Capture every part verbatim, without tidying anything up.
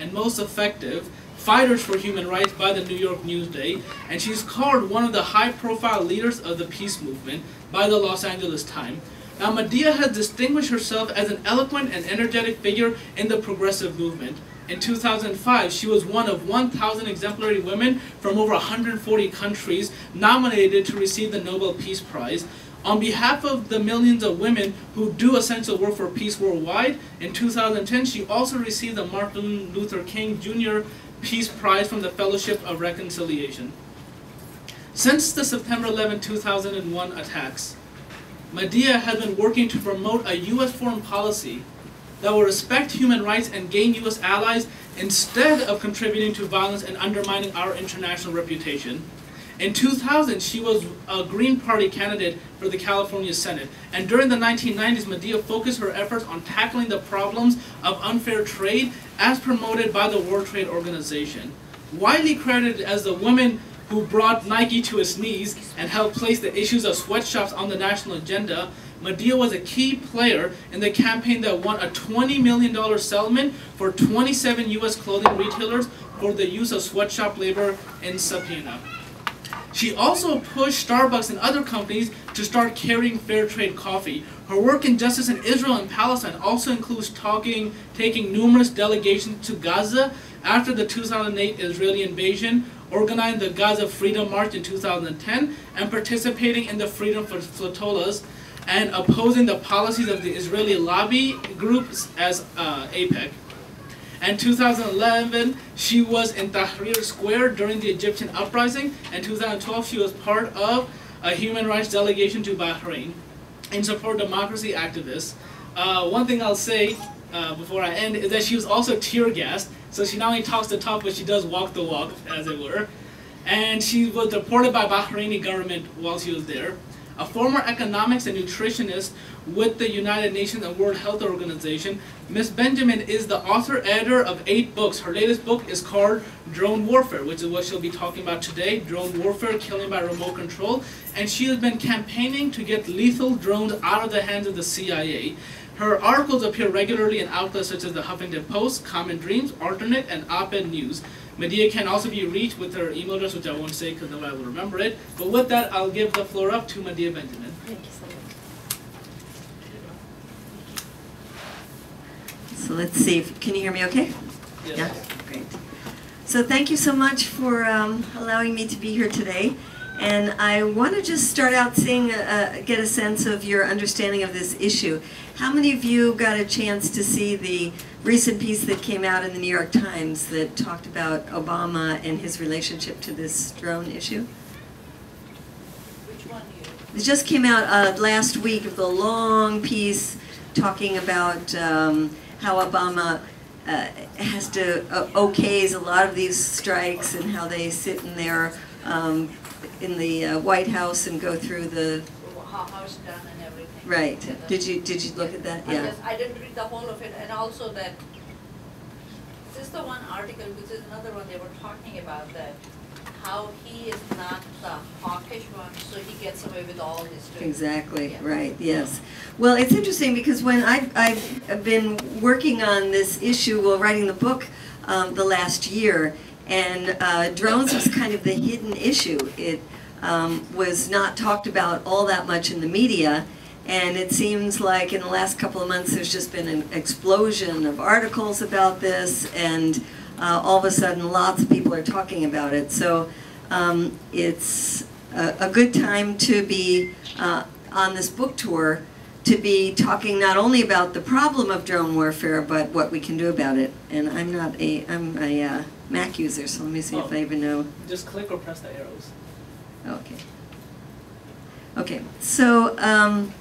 and most effective fighters for human rights by the New York Newsday, and she's called one of the high-profile leaders of the peace movement by the Los Angeles Times. Now, Medea has distinguished herself as an eloquent and energetic figure in the progressive movement. In two thousand five, she was one of one thousand exemplary women from over one hundred forty countries nominated to receive the Nobel Peace Prize. On behalf of the millions of women who do essential work for peace worldwide, in two thousand ten, she also received the Martin Luther King Junior Peace Prize from the Fellowship of Reconciliation. Since the September eleventh two thousand one attacks, Medea has been working to promote a U S foreign policy that will respect human rights and gain U S allies instead of contributing to violence and undermining our international reputation. In two thousand, she was a Green Party candidate for the California Senate, and during the nineteen nineties, Medea focused her efforts on tackling the problems of unfair trade as promoted by the World Trade Organization. Widely credited as the woman who brought Nike to its knees and helped place the issues of sweatshops on the national agenda, Medea was a key player in the campaign that won a twenty million dollar settlement for twenty-seven U S clothing retailers for the use of sweatshop labor in subpoena. She also pushed Starbucks and other companies to start carrying fair trade coffee. Her work in justice in Israel and Palestine also includes talking, taking numerous delegations to Gaza after the two thousand eight Israeli invasion, organizing the Gaza Freedom March in two thousand ten, and participating in the Freedom Flotillas and opposing the policies of the Israeli lobby groups as uh, AIPAC. In two thousand eleven, she was in Tahrir Square during the Egyptian uprising, and in two thousand twelve, she was part of a human rights delegation to Bahrain in support of democracy activists. Uh, one thing I'll say uh, before I end is that she was also tear-gassed, so she not only talks the talk, but she does walk the walk, as it were. And she was deported by Bahraini government while she was there. A former economics and nutritionist with the United Nations and World Health Organization, Miz Benjamin is the author-editor of eight books. Her latest book is called Drone Warfare, which is what she'll be talking about today, Drone Warfare, Killing by Remote Control. And she has been campaigning to get lethal drones out of the hands of the C I A. Her articles appear regularly in outlets such as the Huffington Post, Common Dreams, Alternate, and Op-Ed News. Medea can also be reached with her email address, which I won't say because nobody will remember it. But with that, I'll give the floor up to Medea Benjamin. Thank you so much. So let's see. If, can you hear me okay? Yes. Yeah? Great. So thank you so much for um, allowing me to be here today. And I want to just start out seeing, uh, get a sense of your understanding of this issue. How many of you got a chance to see the recent piece that came out in the New York Times that talked about Obama and his relationship to this drone issue? Which one do you? It just came out uh, last week with a long piece talking about um, how Obama uh, has to uh, okays a lot of these strikes and how they sit in their um, in the uh, White House and go through the House done and everything. Right. Together. Did you did you look yeah. at that? Yeah. I, just, I didn't read the whole of it, and also that this is the one article, which is another one they were talking about that how he is not the hawkish one, so he gets away with all his tricks. Exactly. Yeah. Right. Yes. Well, it's interesting because when I've I've been working on this issue while writing the book um, the last year. And uh, drones was kind of the hidden issue. It um, was not talked about all that much in the media, and it seems like in the last couple of months there's just been an explosion of articles about this, and uh, all of a sudden lots of people are talking about it. So um, it's a, a good time to be uh, on this book tour, to be talking not only about the problem of drone warfare, but what we can do about it. And I'm not a, I'm a, uh, Mac user, so let me see oh, if I even know. Just click or press the arrows. Okay. Okay, so um,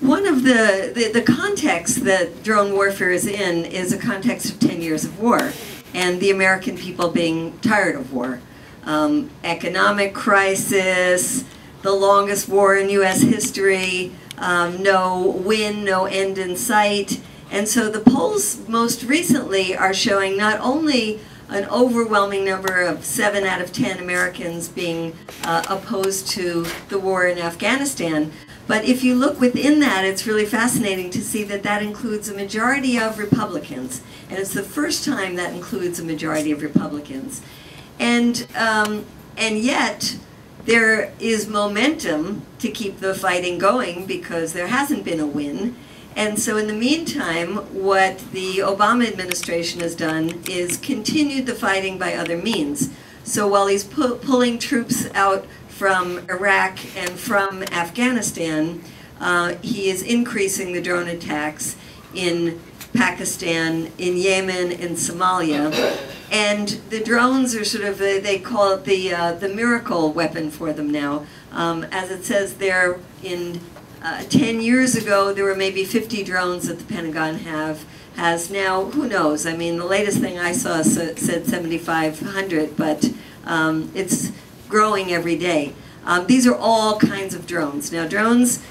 one of the, the, the context that drone warfare is in is a context of ten years of war and the American people being tired of war. Um, economic crisis, the longest war in U S history, um, no win, no end in sight. And so the polls most recently are showing not only an overwhelming number of seven out of ten Americans being uh, opposed to the war in Afghanistan, But if you look within that, it's really fascinating to see that that includes a majority of Republicans. And it's the first time that includes a majority of Republicans. And, um, and yet, there is momentum to keep the fighting going because there hasn't been a win. And so in the meantime, what the Obama administration has done is continued the fighting by other means. So while he's pu- pulling troops out from Iraq and from Afghanistan, uh, he is increasing the drone attacks in Pakistan, in Yemen, in Somalia. And the drones are sort of, a, they call it the, uh, the miracle weapon for them now. Um, as it says there, in uh, ten years ago, there were maybe fifty drones that the Pentagon have, has now, who knows? I mean, the latest thing I saw said seventy-five hundred, but um, it's growing every day. Um, these are all kinds of drones. Now drones,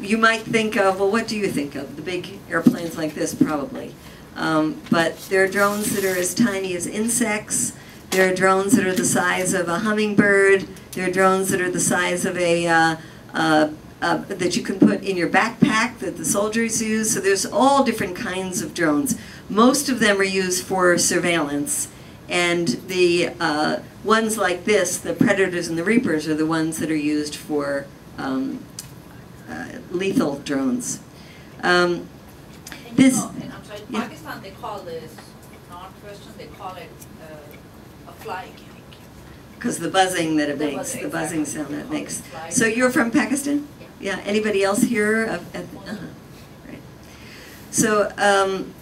you might think of, well, what do you think of? The big airplanes like this, probably. Um, but there are drones that are as tiny as insects. There are drones that are the size of a hummingbird. There are drones that are the size of a, uh, uh, uh, that you can put in your backpack that the soldiers use. So there's all different kinds of drones. Most of them are used for surveillance. And the uh, ones like this, the Predators and the Reapers, are the ones that are used for um, uh, lethal drones. Um, this, know, in, I'm sorry, in yeah. Pakistan, they call this non-Western, they call it uh, a flying kick. Because the buzzing that it the makes, buzzing, the buzzing exactly. sound that it makes. So you're from Pakistan? Yeah. yeah. Anybody else here? Uh, uh-huh. Right. So. Um,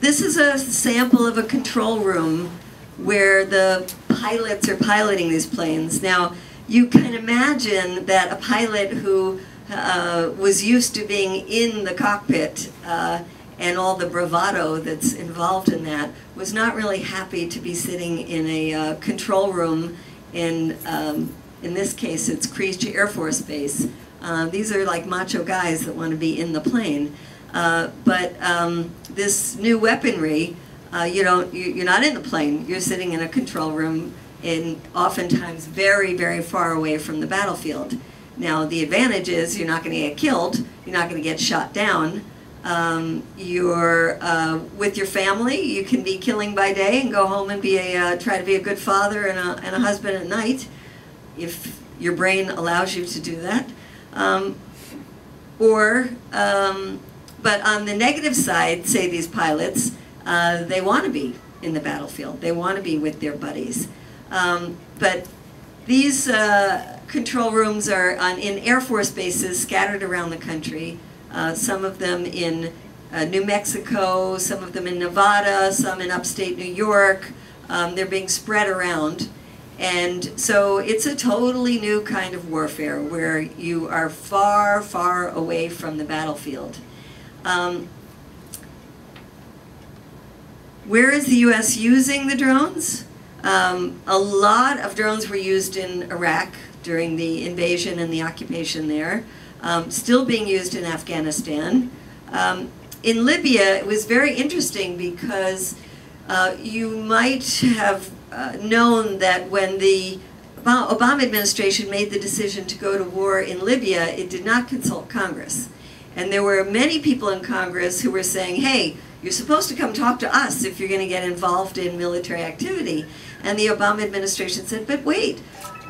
This is a sample of a control room where the pilots are piloting these planes. Now, you can imagine that a pilot who uh, was used to being in the cockpit uh, and all the bravado that's involved in that was not really happy to be sitting in a uh, control room in, um, in this case, it's Creech Air Force Base. Uh, these are like macho guys that want to be in the plane. Uh, but um, this new weaponry, uh, you don't, you, you're not in the plane. You're sitting in a control room, in oftentimes very, very far away from the battlefield. Now, the advantage is you're not going to get killed. You're not going to get shot down. Um, you're uh, with your family. You can be killing by day and go home and be a uh, try to be a good father and a, and a husband at night, if your brain allows you to do that, um, or. Um, But on the negative side, say these pilots, uh, they want to be in the battlefield. They want to be with their buddies. Um, but these uh, control rooms are on, in Air Force bases scattered around the country, uh, some of them in uh, New Mexico, some of them in Nevada, some in upstate New York. Um, they're being spread around. And so it's a totally new kind of warfare where you are far, far away from the battlefield. Um, where is the U S using the drones? Um, a lot of drones were used in Iraq during the invasion and the occupation there, um, still being used in Afghanistan. Um, in Libya, it was very interesting because uh, you might have uh, known that when the Obama administration made the decision to go to war in Libya, it did not consult Congress. And there were many people in Congress who were saying, hey, you're supposed to come talk to us if you're going to get involved in military activity. And the Obama administration said, but wait,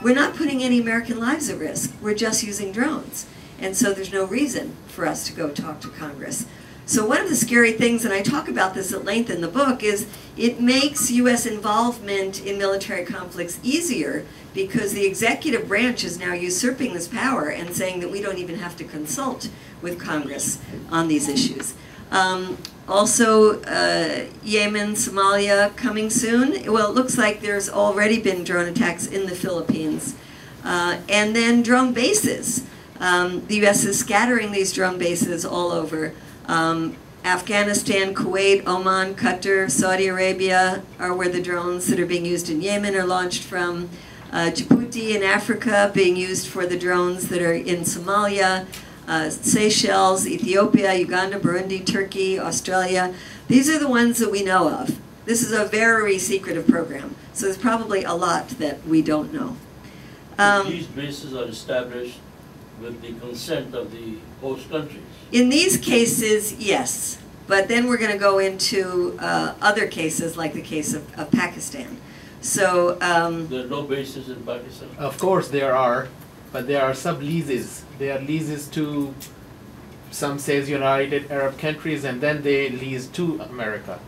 we're not putting any American lives at risk. We're just using drones. And so there's no reason for us to go talk to Congress. So one of the scary things, and I talk about this at length in the book, is it makes U S involvement in military conflicts easier because the executive branch is now usurping this power and saying that we don't even have to consult with Congress on these issues. Um, also, uh, Yemen, Somalia coming soon. Well, it looks like there's already been drone attacks in the Philippines. Uh, and then drone bases. Um, the U S is scattering these drone bases all over. Um, Afghanistan, Kuwait, Oman, Qatar, Saudi Arabia are where the drones that are being used in Yemen are launched from. Uh, Djibouti in Africa being used for the drones that are in Somalia. Uh, Seychelles, Ethiopia, Uganda, Burundi, Turkey, Australia. These are the ones that we know of. This is a very secretive program, so there's probably a lot that we don't know. Um, these bases are established with the consent of the host countries? In these cases, yes. But then we're going to go into uh, other cases, like the case of, of Pakistan. So um, there are no bases in Pakistan? Of course there are, but there are sub-leases. They are leases to, some says United Arab countries, and then they lease to America.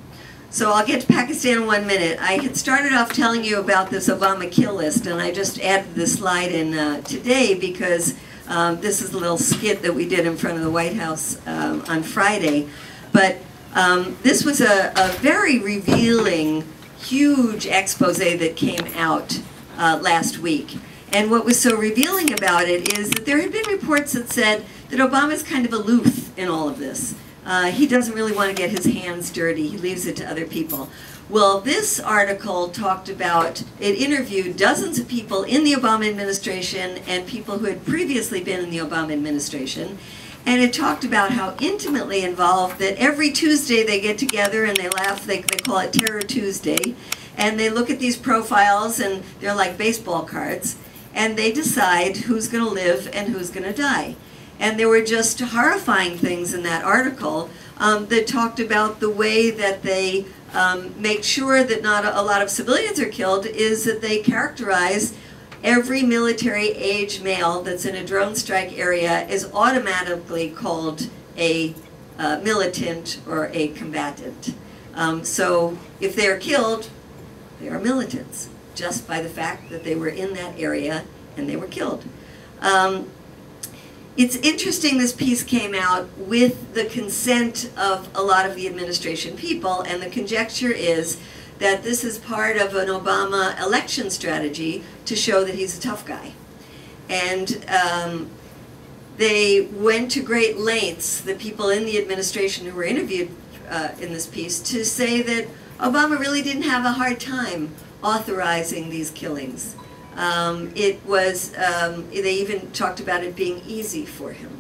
So I'll get to Pakistan in one minute. I had started off telling you about this Obama kill list, and I just added this slide in uh, today because um, this is a little skit that we did in front of the White House um, on Friday. But um, this was a, a very revealing, huge expose that came out uh, last week. And what was so revealing about it is that there had been reports that said that Obama's kind of aloof in all of this. Uh, he doesn't really want to get his hands dirty. He leaves it to other people. Well, this article talked about, it interviewed dozens of people in the Obama administration and people who had previously been in the Obama administration. And it talked about how intimately involved, that every Tuesday they get together and they laugh. They, they call it Terror Tuesday. And they look at these profiles, and they're like baseball cards. And they decide who's going to live and who's going to die. And there were just horrifying things in that article um, that talked about the way that they um, make sure that not a, a lot of civilians are killed is that they characterize every military age male that's in a drone strike area is automatically called a uh, militant or a combatant. Um, so if they are killed, they are militants, just by the fact that they were in that area and they were killed. Um, It's interesting this piece came out with the consent of a lot of the administration people, and the conjecture is that this is part of an Obama election strategy to show that he's a tough guy. And um, they went to great lengths, the people in the administration who were interviewed uh, in this piece, to say that Obama really didn't have a hard time authorizing these killings. Um, it was, um, they even talked about it being easy for him.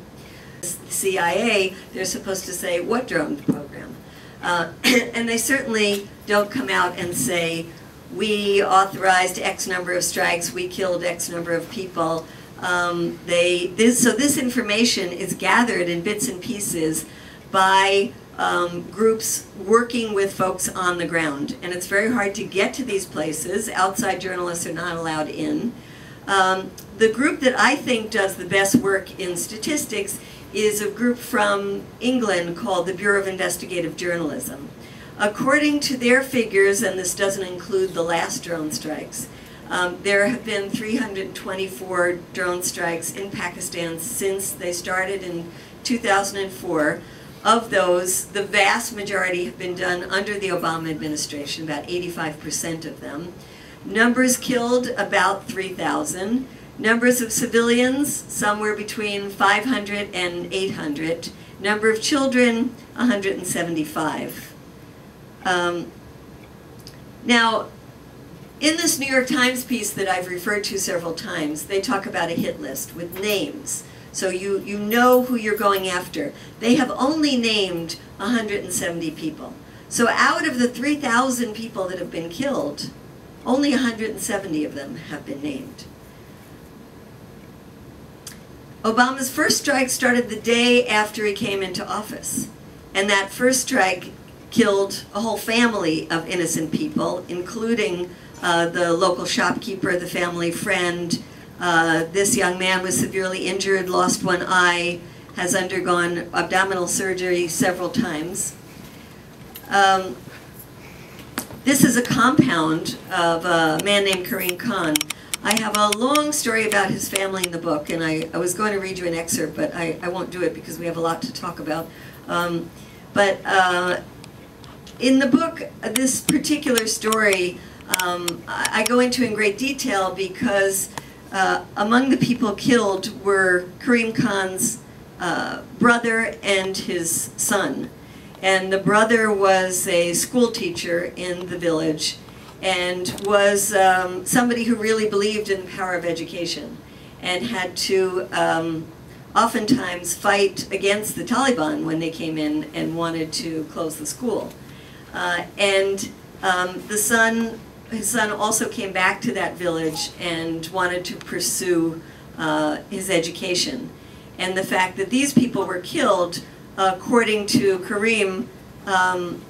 The C I A, they're supposed to say, what drone program? Uh, and they certainly don't come out and say, we authorized X number of strikes, we killed X number of people. Um, they, this, so this information is gathered in bits and pieces by Um, groups working with folks on the ground. And it's very hard to get to these places. Outside journalists are not allowed in. Um, the group that I think does the best work in statistics is a group from England called the Bureau of Investigative Journalism. According to their figures, and this doesn't include the last drone strikes, um, there have been three hundred twenty-four drone strikes in Pakistan since they started in two thousand four. Of those, the vast majority have been done under the Obama administration, about eighty-five percent of them. Numbers killed, about three thousand. Numbers of civilians, somewhere between five hundred and eight hundred. Number of children, one hundred seventy-five. Um, now, in this New York Times piece that I've referred to several times, they talk about a hit list with names. So you, you know who you're going after. They have only named one hundred seventy people. So out of the three thousand people that have been killed, only one hundred seventy of them have been named. Obama's first strike started the day after he came into office. And that first strike killed a whole family of innocent people, including uh, the local shopkeeper, the family friend. Uh, this young man was severely injured, lost one eye, has undergone abdominal surgery several times. Um, this is a compound of a man named Karim Khan. I have a long story about his family in the book, and I, I was going to read you an excerpt, but I, I won't do it because we have a lot to talk about. Um, but uh, in the book, this particular story, um, I, I go into in great detail because Uh, among the people killed were Karim Khan's uh, brother and his son. And the brother was a school teacher in the village and was um, somebody who really believed in the power of education and had to um, oftentimes fight against the Taliban when they came in and wanted to close the school. Uh, and um, the son His son also came back to that village and wanted to pursue uh, his education. And the fact that these people were killed, uh, according to Karim, um,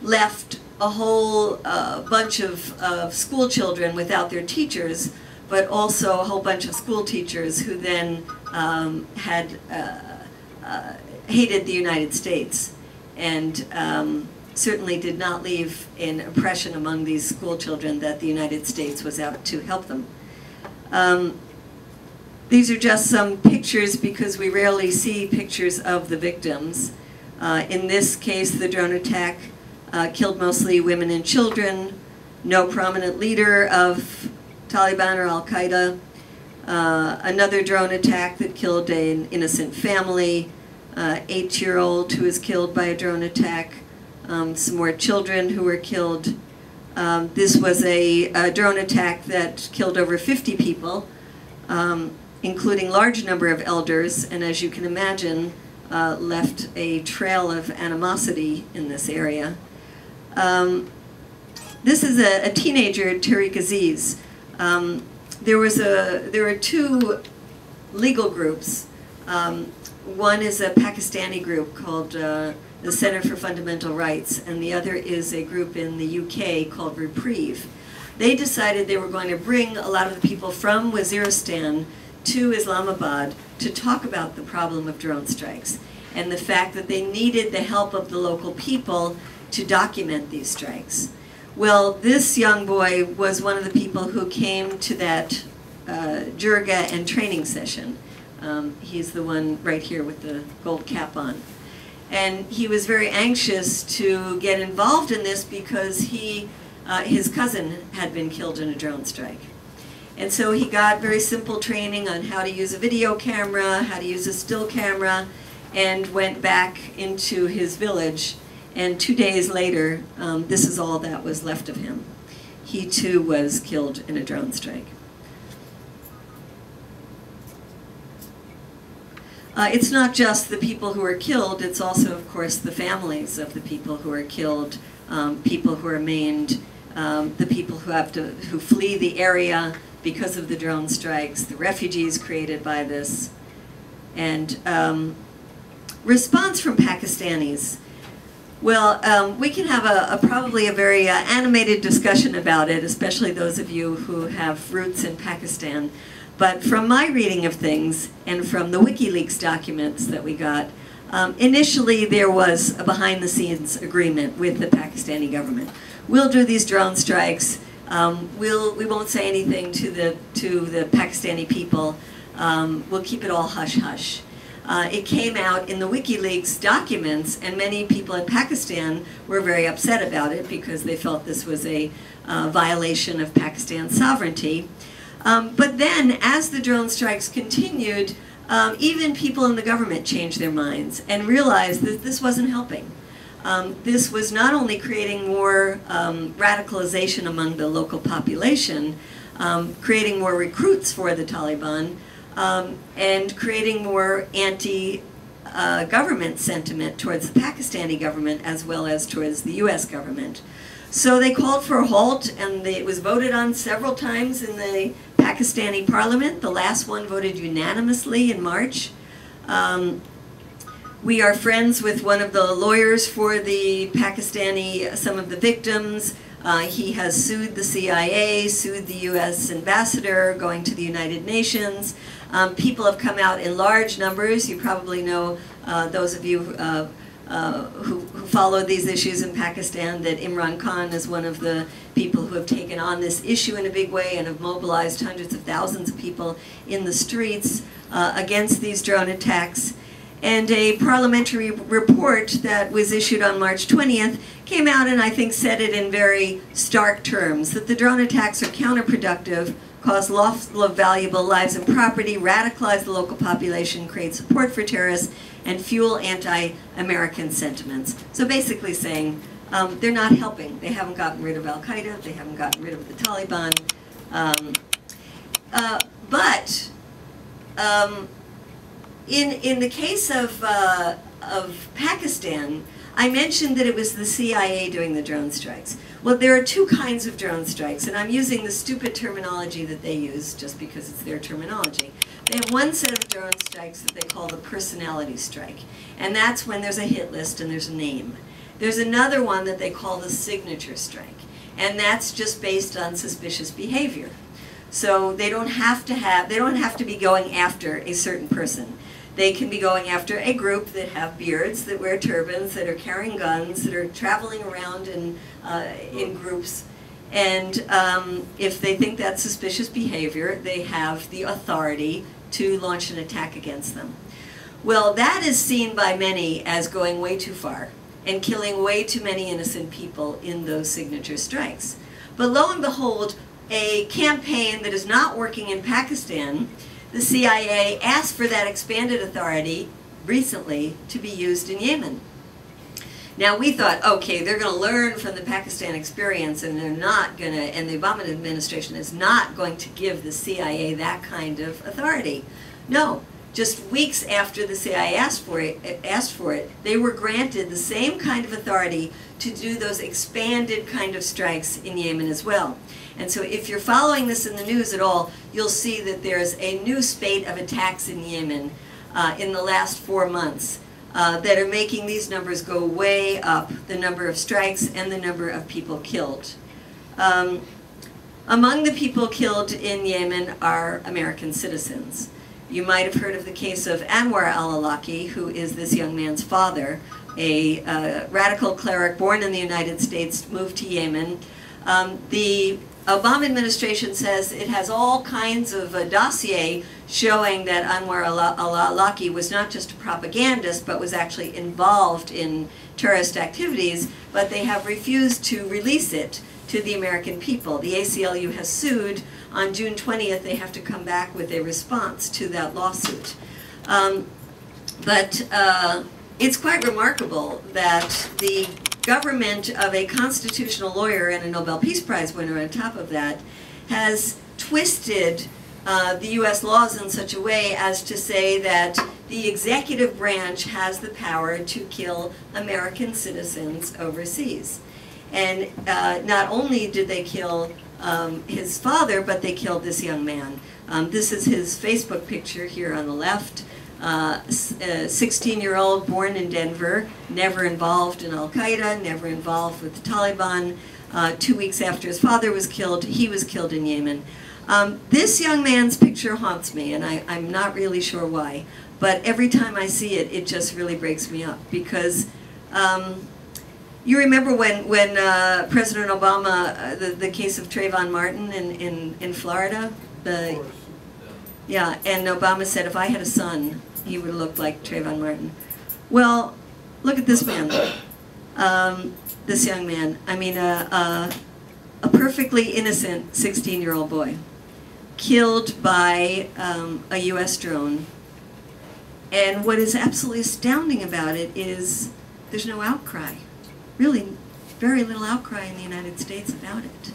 left a whole uh, bunch of, of school children without their teachers, but also a whole bunch of school teachers who then um, had uh, uh, hated the United States and um, certainly did not leave an impression among these school children that the United States was out to help them. Um, these are just some pictures because we rarely see pictures of the victims. Uh, in this case, the drone attack uh, killed mostly women and children, no prominent leader of Taliban or Al-Qaeda. Uh, another drone attack that killed an innocent family, uh, eight-year-old who was killed by a drone attack, um, some more children who were killed. Um, this was a, a drone attack that killed over fifty people, um, including large number of elders, and as you can imagine, uh, left a trail of animosity in this area. Um, this is a, a teenager, Tariq Aziz. Um, there was a, there were two legal groups. Um, one is a Pakistani group called uh, the Center for Fundamental Rights, and the other is a group in the U K called Reprieve. They decided they were going to bring a lot of the people from Waziristan to Islamabad to talk about the problem of drone strikes and the fact that they needed the help of the local people to document these strikes. Well, this young boy was one of the people who came to that uh, jirga and training session. Um, he's the one right here with the gold cap on. And he was very anxious to get involved in this because he, uh, his cousin had been killed in a drone strike. And so he got very simple training on how to use a video camera, how to use a still camera, and went back into his village. And two days later, um, this is all that was left of him. He too was killed in a drone strike. Uh, it's not just the people who are killed, it's also, of course, the families of the people who are killed, um, people who are maimed, um, the people who have to, who flee the area because of the drone strikes, the refugees created by this. And um, response from Pakistanis. Well, um, we can have a, a probably a very uh, animated discussion about it, especially those of you who have roots in Pakistan. But from my reading of things and from the WikiLeaks documents that we got, um, initially there was a behind-the-scenes agreement with the Pakistani government. We'll do these drone strikes. Um, we'll we won't say anything to the to the Pakistani people. Um, we'll keep it all hush hush. Uh, it came out in the WikiLeaks documents, and many people in Pakistan were very upset about it because they felt this was a uh, violation of Pakistan's sovereignty. Um, but then, as the drone strikes continued, um, even people in the government changed their minds and realized that this wasn't helping. Um, this was not only creating more um, radicalization among the local population, um, creating more recruits for the Taliban, Um, and creating more anti-government uh, sentiment towards the Pakistani government as well as towards the U S government. So they called for a halt, and they, it was voted on several times in the Pakistani parliament. The last one voted unanimously in March. Um, we are friends with one of the lawyers for the Pakistani, some of the victims. Uh, he has sued the C I A, sued the U S ambassador, going to the United Nations. Um, people have come out in large numbers. You probably know, uh, those of you uh, uh, who, who follow these issues in Pakistan, that Imran Khan is one of the people who have taken on this issue in a big way and have mobilized hundreds of thousands of people in the streets uh, against these drone attacks. And a parliamentary report that was issued on March twentieth came out and I think said it in very stark terms, that the drone attacks are counterproductive, cause loss of valuable lives and property, radicalize the local population, create support for terrorists, and fuel anti-American sentiments. So basically saying um, they're not helping. They haven't gotten rid of Al-Qaeda, they haven't gotten rid of the Taliban. Um, uh, but um, In, in the case of, uh, of Pakistan, I mentioned that it was the C I A doing the drone strikes. Well, there are two kinds of drone strikes, and I'm using the stupid terminology that they use just because it's their terminology. They have one set of drone strikes that they call the personality strike, and that's when there's a hit list and there's a name. There's another one that they call the signature strike, and that's just based on suspicious behavior. So they don't have to have, they don't have to be going after a certain person. They can be going after a group that have beards, that wear turbans, that are carrying guns, that are traveling around in, uh, in groups. And um, if they think that's suspicious behavior, they have the authority to launch an attack against them. Well, that is seen by many as going way too far and killing way too many innocent people in those signature strikes. But lo and behold, a campaign that is not working in Pakistan, the C I A asked for that expanded authority recently to be used in Yemen. Now we thought, okay, they're going to learn from the Pakistan experience, and they're not going to, and the Obama administration is not going to give the C I A that kind of authority. No, just weeks after the C I A asked for it, asked for it, they were granted the same kind of authority to do those expanded kind of strikes in Yemen as well. And so if you're following this in the news at all, you'll see that there's a new spate of attacks in Yemen uh, in the last four months uh, that are making these numbers go way up, the number of strikes and the number of people killed. Um, among the people killed in Yemen are American citizens. You might have heard of the case of Anwar al-Awlaki, who is this young man's father, a uh, radical cleric born in the United States, moved to Yemen. Um, the Obama administration says it has all kinds of uh, dossier showing that Anwar al-Awlaki was not just a propagandist, but was actually involved in terrorist activities, but they have refused to release it to the American people. The A C L U has sued. On June twentieth, they have to come back with a response to that lawsuit. Um, but uh, it's quite remarkable that the government of a constitutional lawyer and a Nobel Peace Prize winner on top of that has twisted uh, the U S laws in such a way as to say that the executive branch has the power to kill American citizens overseas. And uh, not only did they kill um, his father, but they killed this young man. Um, this is his Facebook picture here on the left. sixteen-year-old, uh, born in Denver, never involved in al-Qaeda, never involved with the Taliban. Uh, two weeks after his father was killed, he was killed in Yemen. Um, this young man's picture haunts me, and I, I'm not really sure why. But every time I see it, it just really breaks me up, because um, you remember when, when uh, President Obama, uh, the, the case of Trayvon Martin in, in, in Florida? The, yeah, and Obama said, if I had a son, he would look like Trayvon Martin. Well, look at this man, um, this young man. I mean, uh, uh, a perfectly innocent sixteen-year-old boy killed by um, a U S drone. And what is absolutely astounding about it is there's no outcry. Really, very little outcry in the United States about it.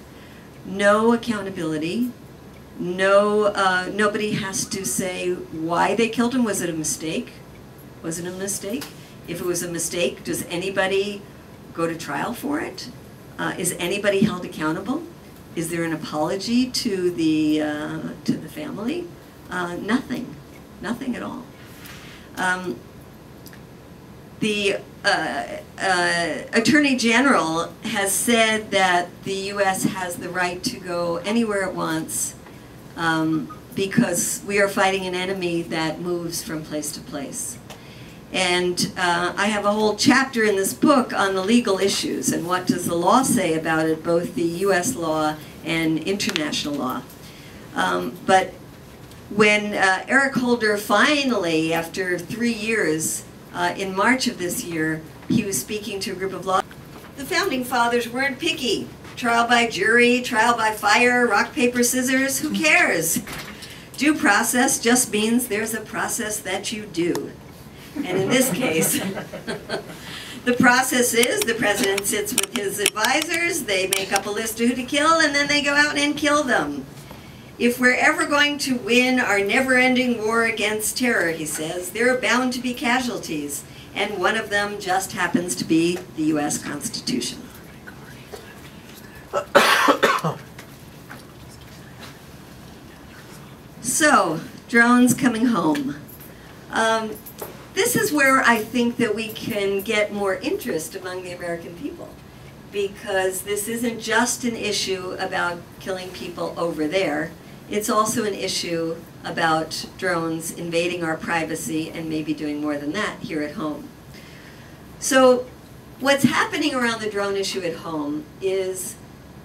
No accountability. No, uh, nobody has to say why they killed him. Was it a mistake? Was it a mistake? If it was a mistake, does anybody go to trial for it? Uh, is anybody held accountable? Is there an apology to the uh, to the family? Uh, nothing, nothing at all. Um, the uh, uh, Attorney General has said that the U S has the right to go anywhere it wants. Um, because we are fighting an enemy that moves from place to place. And uh, I have a whole chapter in this book on the legal issues and what does the law say about it, both the U S law and international law. Um, but when uh, Eric Holder finally, after three years, uh, in March of this year, he was speaking to a group of law. The Founding Fathers weren't picky. Trial by jury, trial by fire, rock, paper, scissors, who cares? Due process just means there's a process that you do. And in this case, the process is the president sits with his advisors, they make up a list of who to kill, and then they go out and kill them. If we're ever going to win our never-ending war against terror, he says, there are bound to be casualties. and one of them just happens to be the U S Constitution. So, drones coming home. Um, this is where I think that we can get more interest among the American people, because this isn't just an issue about killing people over there. It's also an issue about drones invading our privacy and maybe doing more than that here at home. So what's happening around the drone issue at home is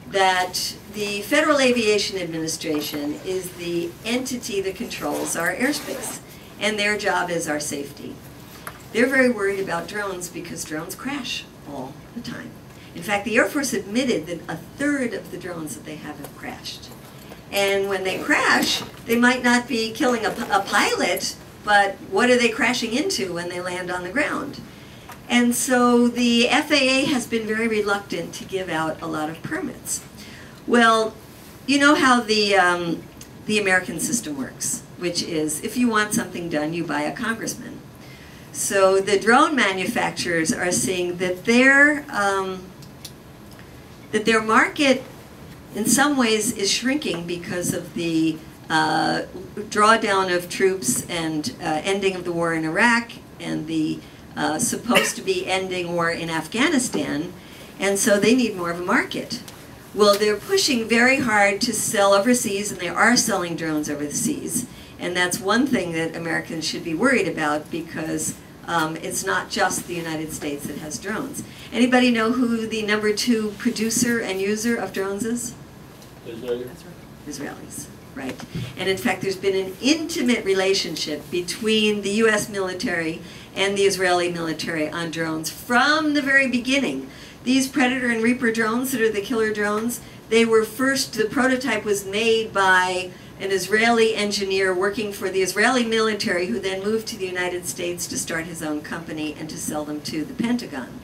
that the Federal Aviation Administration is the entity that controls our airspace, and their job is our safety. They're very worried about drones because drones crash all the time. In fact, the Air Force admitted that a third of the drones that they have have crashed. And when they crash, they might not be killing a, a pilot, but what are they crashing into when they land on the ground? And so the F A A has been very reluctant to give out a lot of permits. Well, you know how the, um, the American system works, which is if you want something done, you buy a congressman. So the drone manufacturers are seeing that their, um, that their market in some ways is shrinking because of the uh, drawdown of troops and uh, ending of the war in Iraq and the uh, supposed to be ending war in Afghanistan, and so they need more of a market. Well, they're pushing very hard to sell overseas, and they are selling drones overseas. And that's one thing that Americans should be worried about, because um, it's not just the United States that has drones. Anybody know who the number two producer and user of drones is? Israelis. Israelis, right. And in fact, there's been an intimate relationship between the U S military and the Israeli military on drones from the very beginning. These Predator and Reaper drones that are the killer drones, they were first, the prototype was made by an Israeli engineer working for the Israeli military, who then moved to the United States to start his own company and to sell them to the Pentagon.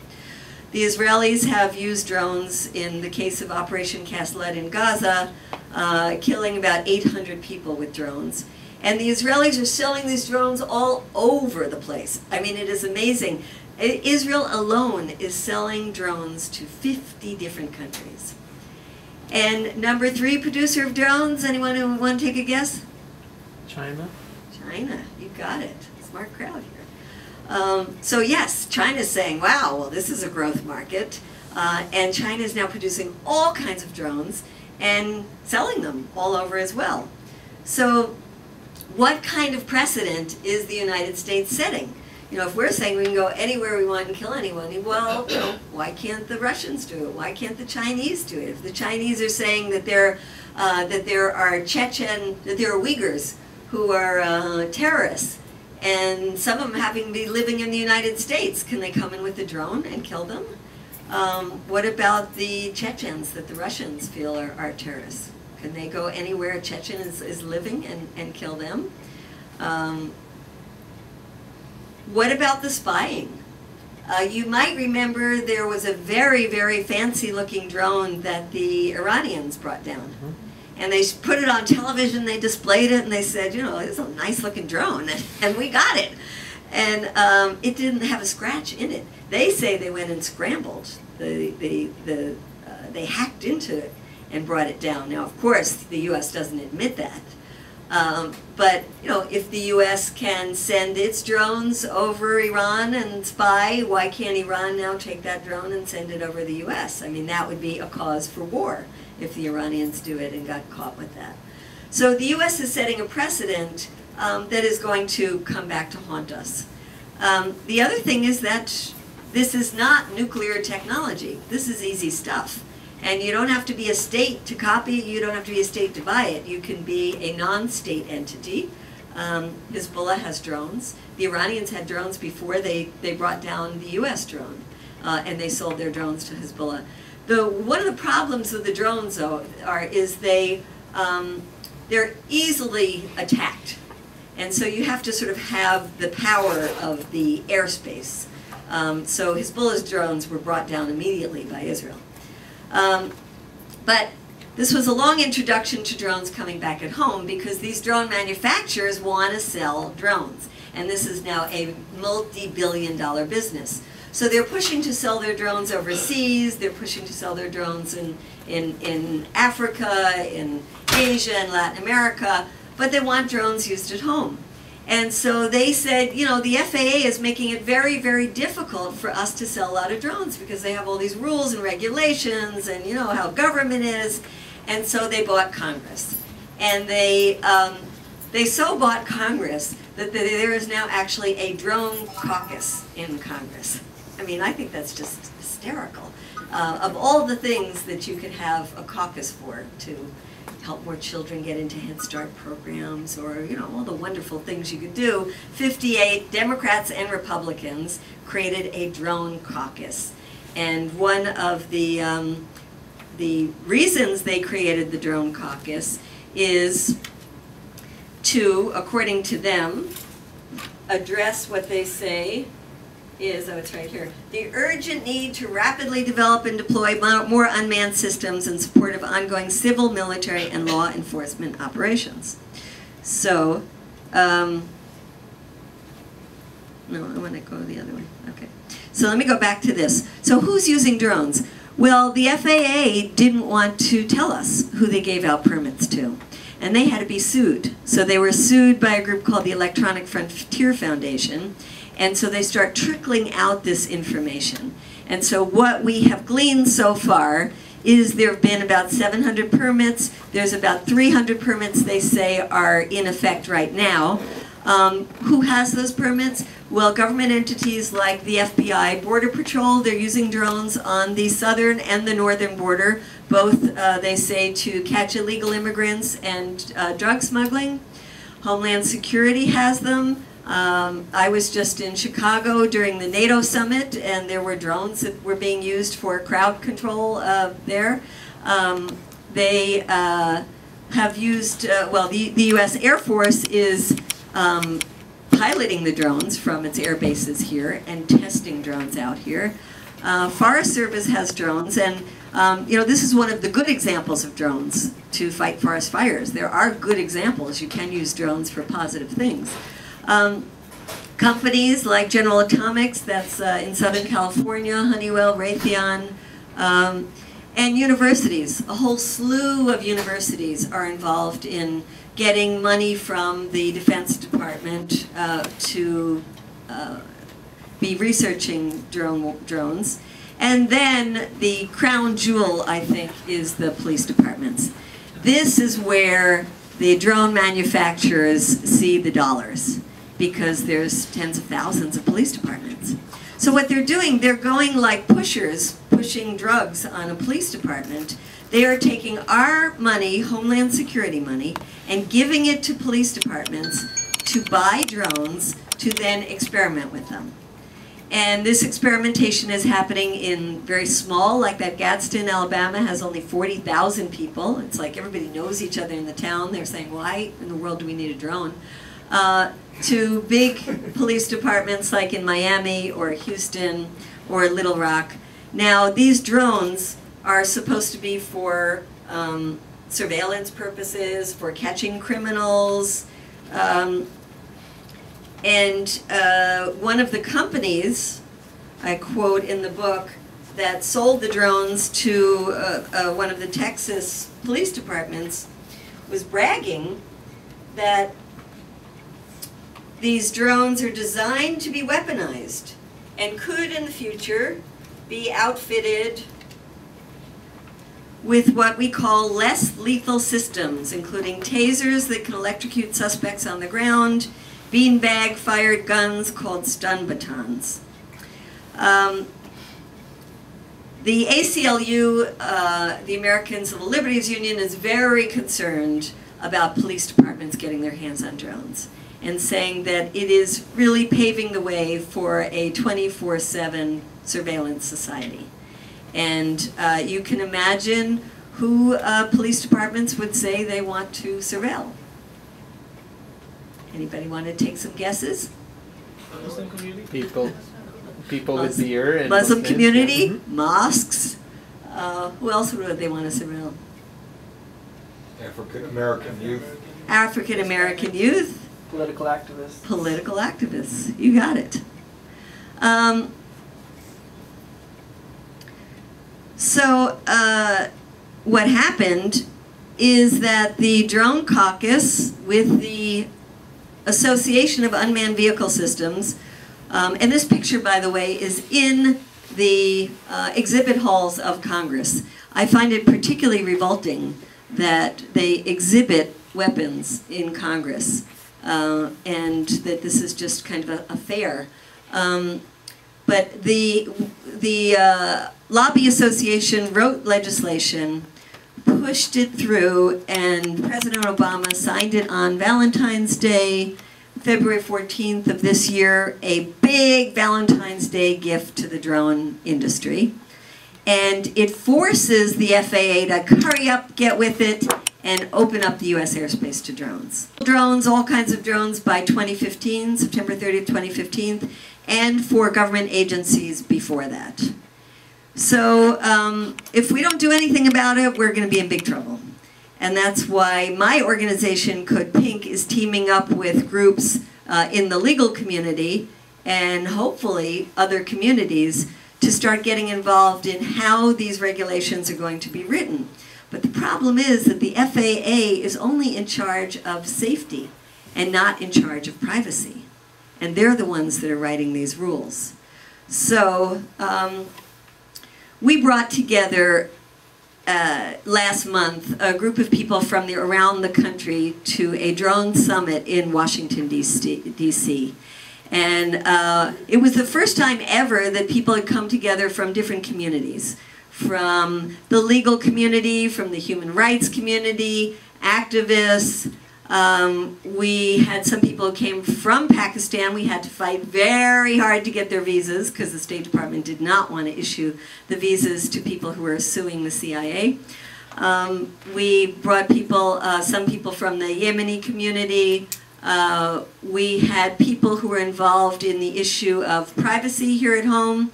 The Israelis have used drones in the case of Operation Cast Lead in Gaza, uh, killing about eight hundred people with drones. And the Israelis are selling these drones all over the place. I mean, it is amazing. Israel alone is selling drones to fifty different countries. And number three producer of drones, anyone who want to take a guess? China. China, you got it. Smart crowd here. Um, so yes, China's saying, wow, well, this is a growth market. Uh, and China is now producing all kinds of drones and selling them all over as well. So what kind of precedent is the United States setting? You know, if we're saying we can go anywhere we want and kill anyone, well, you know, why can't the Russians do it? Why can't the Chinese do it? If the Chinese are saying that there, uh, that there are Chechen, that there are Uyghurs who are uh, terrorists, and some of them having to be living in the United States, can they come in with a drone and kill them? Um, what about the Chechens that the Russians feel are, are terrorists? Can they go anywhere a Chechen is, is living and, and kill them? Um, What about the spying? Uh, you might remember there was a very, very fancy-looking drone that the Iranians brought down. Mm-hmm. And they put it on television, they displayed it, and they said, you know, it's a nice-looking drone, and we got it. And um, it didn't have a scratch in it. They say they went and scrambled. The, the, the, uh, they hacked into it and brought it down. Now, of course, the U S doesn't admit that. Um, but, you know, if the U S can send its drones over Iran and spy, why can't Iran now take that drone and send it over the U S? I mean, that would be a cause for war if the Iranians do it and got caught with that. So the U S is setting a precedent um, that is going to come back to haunt us. Um, the other thing is that this is not nuclear technology. This is easy stuff. And you don't have to be a state to copy, you don't have to be a state to buy it. You can be a non-state entity. Um, Hezbollah has drones. The Iranians had drones before they, they brought down the U S drone, uh, and they sold their drones to Hezbollah. The, one of the problems with the drones, though, are, is they, um, they're easily attacked. And so you have to sort of have the power of the airspace. Um, so Hezbollah's drones were brought down immediately by Israel. Um, but this was a long introduction to drones coming back at home, because these drone manufacturers want to sell drones. and this is now a multi-billion dollar business. So they're pushing to sell their drones overseas, they're pushing to sell their drones in, in, in Africa, in Asia, and Latin America, but they want drones used at home. And so they said, you know, the F A A is making it very, very difficult for us to sell a lot of drones because they have all these rules and regulations and, you know, how government is. And so they bought Congress. And they, um, they so bought Congress that there is now actually a drone caucus in Congress. I mean, I think that's just hysterical. Uh, of all the things that you could have a caucus for, to help more children get into Head Start programs, or, you know, all the wonderful things you could do, fifty-eight Democrats and Republicans created a drone caucus. And one of the, um, the reasons they created the drone caucus is to, according to them, address what they say is, oh, it's right here, the urgent need to rapidly develop and deploy more unmanned systems in support of ongoing civil, military, and law enforcement operations. So, um, no, I want to go the other way. Okay. So let me go back to this. So who's using drones? Well, the F A A didn't want to tell us who they gave out permits to, and they had to be sued. So they were sued by a group called the Electronic Frontier Foundation. And so they start trickling out this information. And so what we have gleaned so far is there have been about seven hundred permits. There's about three hundred permits they say are in effect right now. Um, who has those permits? Well, government entities like the F B I, Border Patrol, they're using drones on the southern and the northern border, both, uh, they say, to catch illegal immigrants and uh, drug smuggling. Homeland Security has them. Um, I was just in Chicago during the NATO summit, and there were drones that were being used for crowd control uh, there. Um, they uh, have used, uh, well, the, the U S Air Force is um, piloting the drones from its air bases here and testing drones out here. Uh, Forest Service has drones, and um, you know, this is one of the good examples of drones to fight forest fires. There are good examples. You can use drones for positive things. Um, companies like General Atomics, that's uh, in Southern California, Honeywell, Raytheon, um, and universities. A whole slew of universities are involved in getting money from the Defense Department uh, to uh, be researching drone, drones. And then the crown jewel, I think, is the police departments. This is where the drone manufacturers see the dollars, because there's tens of thousands of police departments. So what they're doing, they're going like pushers, pushing drugs on a police department. They are taking our money, Homeland Security money, and giving it to police departments to buy drones to then experiment with them. And this experimentation is happening in very small, like that Gadsden, Alabama has only forty thousand people. It's like everybody knows each other in the town. They're saying, why in the world do we need a drone? Uh, to big police departments like in Miami or Houston or Little Rock. Now, these drones are supposed to be for um, surveillance purposes, for catching criminals. Um, and uh, one of the companies, I quote in the book, that sold the drones to uh, uh, one of the Texas police departments was bragging that these drones are designed to be weaponized and could in the future be outfitted with what we call less lethal systems, including tasers that can electrocute suspects on the ground, beanbag fired guns called stun batons. Um, the A C L U, uh, the American Civil Liberties Union, is very concerned about police departments getting their hands on drones, and saying that it is really paving the way for a twenty-four seven surveillance society. And uh, you can imagine who uh, police departments would say they want to surveil. Anybody want to take some guesses? Muslim community? People, people Muslim, with beer and Muslim Muslims. community, mm-hmm. mosques. Uh, who else would they want to surveil? African American youth. African American youth. Political activists. Political activists. You got it. Um, so uh, what happened is that the Drone Caucus with the Association of Unmanned Vehicle Systems, um, and this picture, by the way, is in the uh, exhibit halls of Congress. I find it particularly revolting that they exhibit weapons in Congress, uh, and that this is just kind of a affair. Um, but the, the uh, lobby association wrote legislation, pushed it through, and President Obama signed it on Valentine's Day, February fourteenth of this year, a big Valentine's Day gift to the drone industry. And it forces the F A A to hurry up, get with it, and open up the U S airspace to drones. Drones, all kinds of drones by twenty fifteen, September thirtieth, twenty fifteen, and for government agencies before that. So um, if we don't do anything about it, we're going to be in big trouble. And that's why my organization, Code Pink, is teaming up with groups uh, in the legal community and hopefully other communities to start getting involved in how these regulations are going to be written. But the problem is that the F A A is only in charge of safety and not in charge of privacy. And they're the ones that are writing these rules. So um, we brought together uh, last month a group of people from the, around the country to a drone summit in Washington, D C And uh, it was the first time ever that people had come together from different communities, from the legal community, from the human rights community, activists. Um, we had some people who came from Pakistan. We had to fight very hard to get their visas because the State Department did not want to issue the visas to people who were suing the C I A. Um, we brought people, uh, some people from the Yemeni community. Uh, we had people who were involved in the issue of privacy here at home.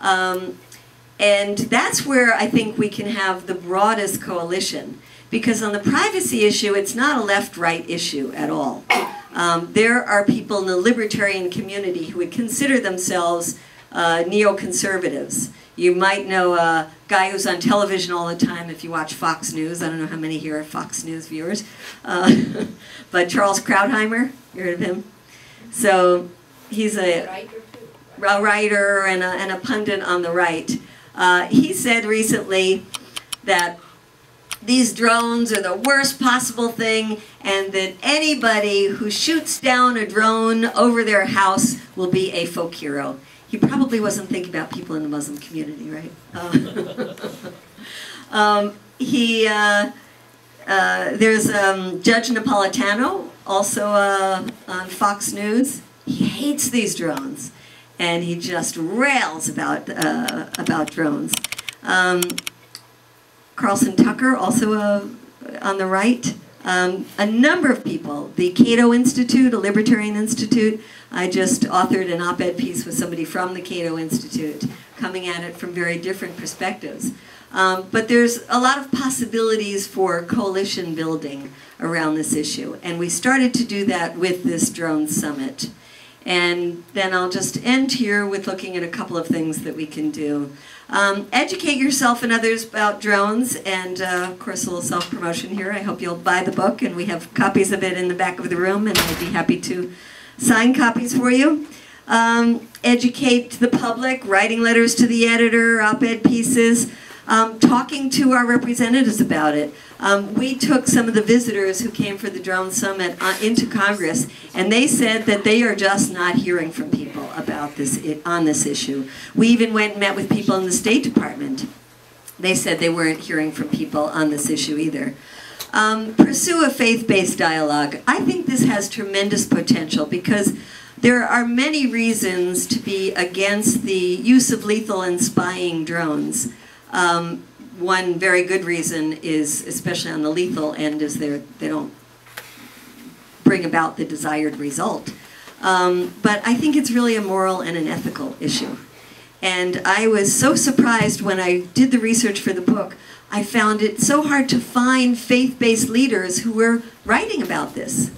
Um, and that's where I think we can have the broadest coalition. Because on the privacy issue, it's not a left-right issue at all. Um, there are people in the libertarian community who would consider themselves uh, neoconservatives. You might know a guy who's on television all the time if you watch Fox News. I don't know how many here are Fox News viewers. Uh, but Charles Krautheimer, you heard of him? So he's a, a writer and a, and a pundit on the right. Uh, he said recently that these drones are the worst possible thing, and that anybody who shoots down a drone over their house will be a folk hero. He probably wasn't thinking about people in the Muslim community, right? Uh, um, he, uh, uh, there's um, Judge Napolitano, also uh, on Fox News. He hates these drones, and he just rails about uh, about drones. Um, Carlson Tucker, also uh, on the right. Um, a number of people, the Cato Institute, a libertarian institute. I just authored an op-ed piece with somebody from the Cato Institute, coming at it from very different perspectives. Um, but there's a lot of possibilities for coalition building around this issue. And we started to do that with this drone summit. And then I'll just end here with looking at a couple of things that we can do. Um, educate yourself and others about drones, and uh, of course a little self-promotion here. I hope you'll buy the book, and we have copies of it in the back of the room, and I'd be happy to sign copies for you. Um, educate the public, writing letters to the editor, op-ed pieces, um, talking to our representatives about it. Um, we took some of the visitors who came for the Drone Summit uh, into Congress, and they said that they are just not hearing from people about this on this issue. We even went and met with people in the State Department. They said they weren't hearing from people on this issue either. Um, pursue a faith-based dialogue. I think this has tremendous potential because there are many reasons to be against the use of lethal and spying drones. Um, one very good reason is, especially on the lethal end, is they don't bring about the desired result. Um, but I think it's really a moral and an ethical issue. And I was so surprised when I did the research for the book. I found it so hard to find faith-based leaders who were writing about this.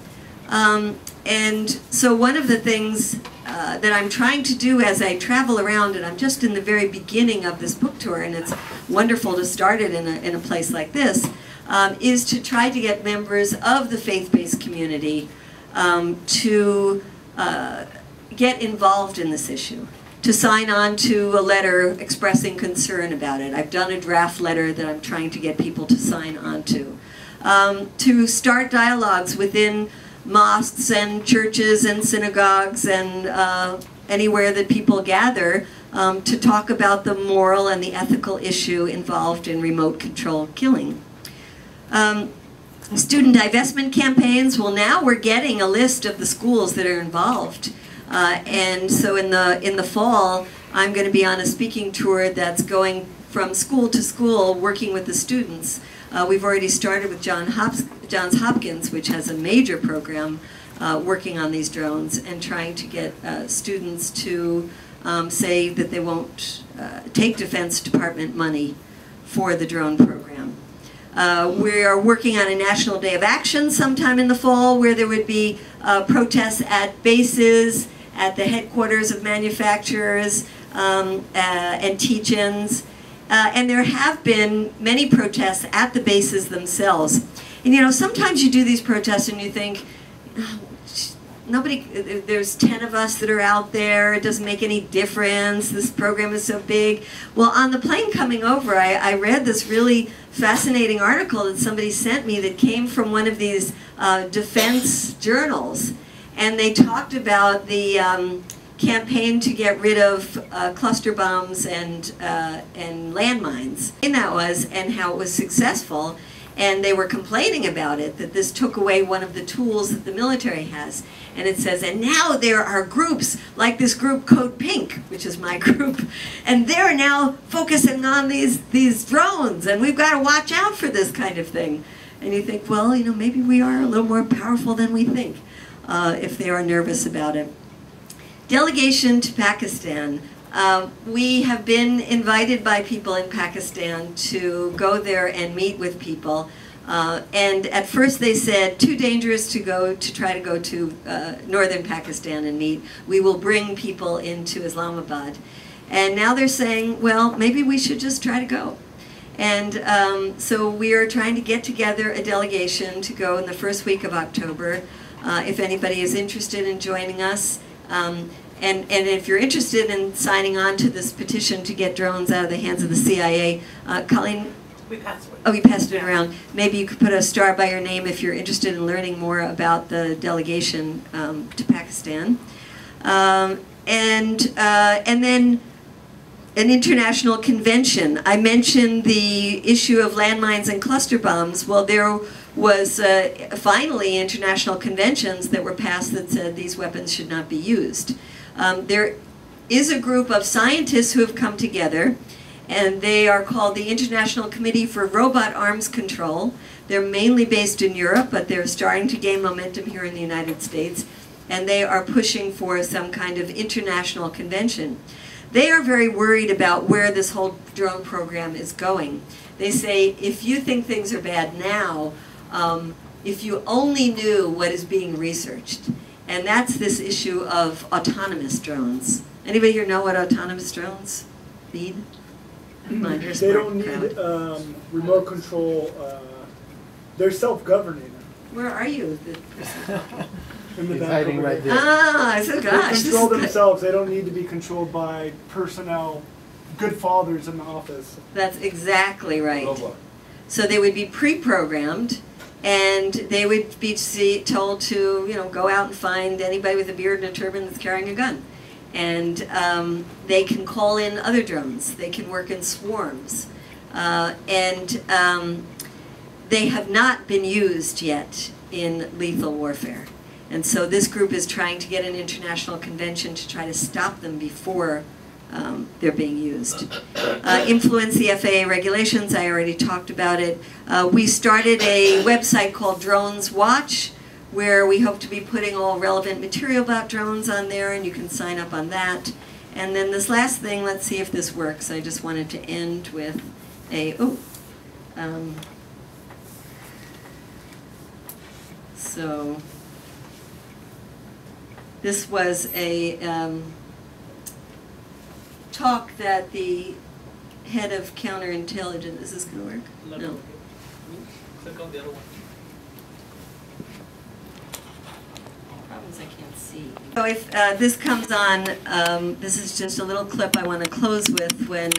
Um, And so one of the things uh, that I'm trying to do as I travel around, and I'm just in the very beginning of this book tour, and it's wonderful to start it in a, in a place like this, um, is to try to get members of the faith-based community um, to uh, get involved in this issue, to sign on to a letter expressing concern about it. I've done a draft letter that I'm trying to get people to sign on to. Um, to start dialogues within mosques and churches and synagogues and uh, anywhere that people gather um, to talk about the moral and the ethical issue involved in remote controlled killing. Um, student divestment campaigns, well now we're getting a list of the schools that are involved. Uh, and so in the, in the fall, I'm going to be on a speaking tour that's going from school to school working with the students. Uh, we've already started with John Hops Johns Hopkins, which has a major program uh, working on these drones and trying to get uh, students to um, say that they won't uh, take Defense Department money for the drone program. Uh, we are working on a National Day of Action sometime in the fall where there would be uh, protests at bases, at the headquarters of manufacturers, um, uh, and teach-ins. Uh, and there have been many protests at the bases themselves. And you know, sometimes you do these protests and you think, oh, nobody, there's ten of us that are out there, it doesn't make any difference, this program is so big. Well, on the plane coming over, I, I read this really fascinating article that somebody sent me that came from one of these uh, defense journals. And they talked about the um, campaign to get rid of uh, cluster bombs and, uh, and landmines. And that was, and how it was successful. And they were complaining about it, that this took away one of the tools that the military has. And it says, and now there are groups like this group Code Pink, which is my group, and they're now focusing on these, these drones, and we've got to watch out for this kind of thing. And you think, well, you know, maybe we are a little more powerful than we think, uh, if they are nervous about it. Delegation to Pakistan. Uh, we have been invited by people in Pakistan to go there and meet with people. Uh, and at first they said, too dangerous to go to try to go to uh, northern Pakistan and meet. We will bring people into Islamabad. And now they're saying, well, maybe we should just try to go. And um, so we are trying to get together a delegation to go in the first week of October. Uh, if anybody is interested in joining us, um, And, and if you're interested in signing on to this petition to get drones out of the hands of the C I A, uh, Colleen, we passed it. Oh, we passed it yeah. around. Maybe you could put a star by your name if you're interested in learning more about the delegation um, to Pakistan. Um, and, uh, and then an international convention. I mentioned the issue of landmines and cluster bombs. Well, there was uh, finally international conventions that were passed that said these weapons should not be used. Um, there is a group of scientists who have come together, and they are called the International Committee for Robot Arms Control. They're mainly based in Europe, but they're starting to gain momentum here in the United States, and they are pushing for some kind of international convention. They are very worried about where this whole drone program is going. They say, if you think things are bad now, um, if you only knew what is being researched. And that's this issue of autonomous drones. Anybody here know what autonomous drones need? Mm-hmm. They don't need um, remote control. Uh, they're self-governing. Where are you? The person? In the back hiding right there. Ah, so gosh. They control themselves. They don't need to be controlled by personnel, good fathers in the office. That's exactly right. Robot. So they would be pre-programmed. And they would be told to, you know, go out and find anybody with a beard and a turban that's carrying a gun. And um, they can call in other drones. They can work in swarms. Uh, and um, they have not been used yet in lethal warfare. And so this group is trying to get an international convention to try to stop them before Um, they're being used. Uh, influence the F A A regulations, I already talked about it. Uh, we started a website called Drones Watch, where we hope to be putting all relevant material about drones on there, and you can sign up on that. And then this last thing, let's see if this works. I just wanted to end with a, oh. Um, so, This was a um, talk that the head of counterintelligence, is this going to work? No. Click on the other one. I can't see. So if uh, this comes on, um, this is just a little clip I want to close with when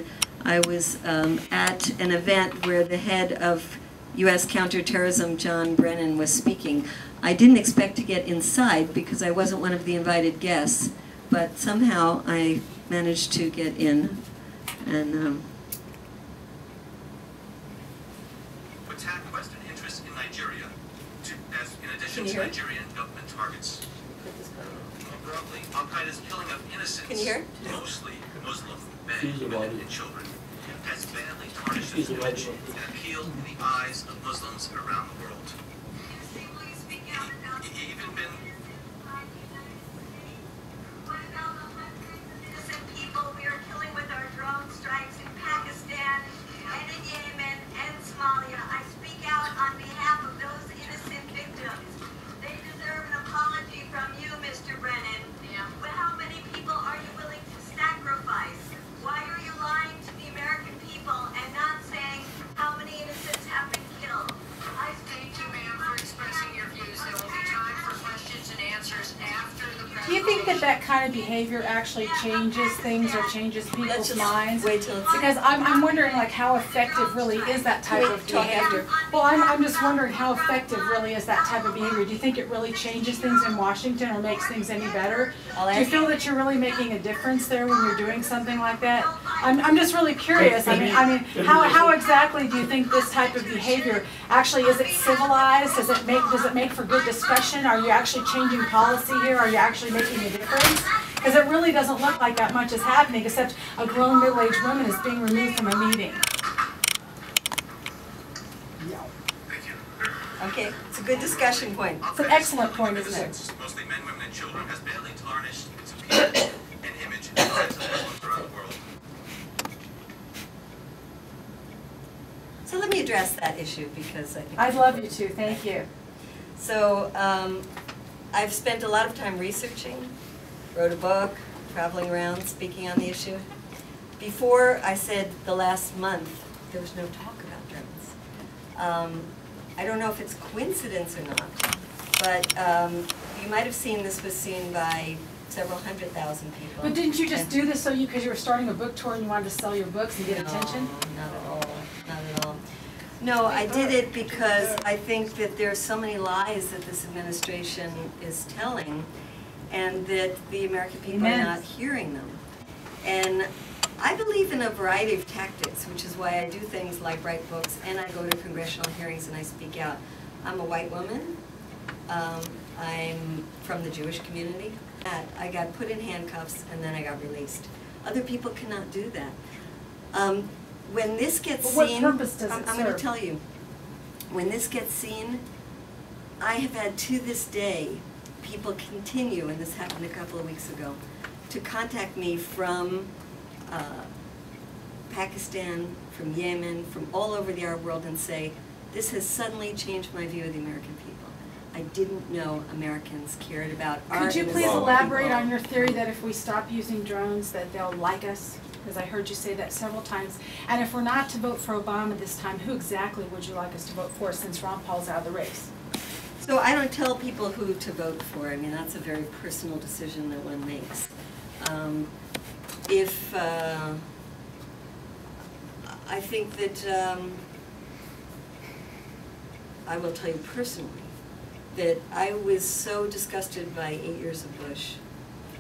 I was um, at an event where the head of U S counterterrorism, John Brennan, was speaking. I didn't expect to get inside because I wasn't one of the invited guests, but somehow I managed to get in. And um, attack Western interests in Nigeria, to, as in addition to Nigerian government targets. Broadly, Al-Qaeda's killing of innocents, mostly Muslim men, women, and children, has badly tarnished its image and appeal in the eyes of Muslims around the world. Even been what about the hundreds of innocent people we are killing with our drone strikes in Pakistan and in Yemen and Somalia? I speak out on behalf of those innocent victims. They deserve an apology from you, Mister Brennan. Yeah. Well, how many people are you willing to sacrifice? Why are you lying to the American people and not saying how many innocents have been killed? I thank you, ma'am, for expressing your views. There will be time for questions and answers after the presentation. Do you think that that kind of behavior actually changes things or changes people's minds? Wait till it's because I'm, I'm wondering, like, how effective really is that type of behavior? Well, I'm, I'm just wondering how effective really is that type of behavior. Do you think it really changes things in Washington or makes things any better? Do you feel that you're really making a difference there when you're doing something like that? I'm, I'm just really curious. I mean, I mean, how, how exactly do you think this type of behavior actually is? Is it civilized? Does it make does it make for good discussion? Are you actually changing policy here? Are you actually making a difference? Because it really doesn't look like that much is happening, except a grown middle-aged woman is being removed from a meeting. Okay, it's a good discussion point. It's an excellent point, isn't it? Mostly men, women, and children has badly tarnished its appearance and image in the lives of Muslims around the world. So let me address that issue because I think I'd love you to. Thank you. So um, I've spent a lot of time researching, wrote a book, traveling around, speaking on the issue. Before I said the last month, there was no talk about drones. Um, I don't know if it's coincidence or not, but um, you might have seen this was seen by several hundred thousand people. But didn't you just and do this so you, because you were starting a book tour and you wanted to sell your books and get no, attention? Not at all. Not at all. No, I did it because I think that there are so many lies that this administration is telling and that the American people Amen. Are not hearing them. And I believe in a variety of tactics, which is why I do things like write books and I go to congressional hearings and I speak out. I'm a white woman. Um, I'm from the Jewish community. I got put in handcuffs and then I got released. Other people cannot do that. Um, When this gets what seen, purpose does I'm, it I'm going to tell you, when this gets seen, I have had to this day, people continue, and this happened a couple of weeks ago, to contact me from uh, Pakistan, from Yemen, from all over the Arab world and say, this has suddenly changed my view of the American people. I didn't know Americans cared about our Could you please elaborate people. On your theory that if we stop using drones that they'll like us? Because I heard you say that several times. And if we're not to vote for Obama this time, who exactly would you like us to vote for since Ron Paul's out of the race? So I don't tell people who to vote for. I mean, that's a very personal decision that one makes. Um, if uh, I think that um, I will tell you personally that I was so disgusted by eight years of Bush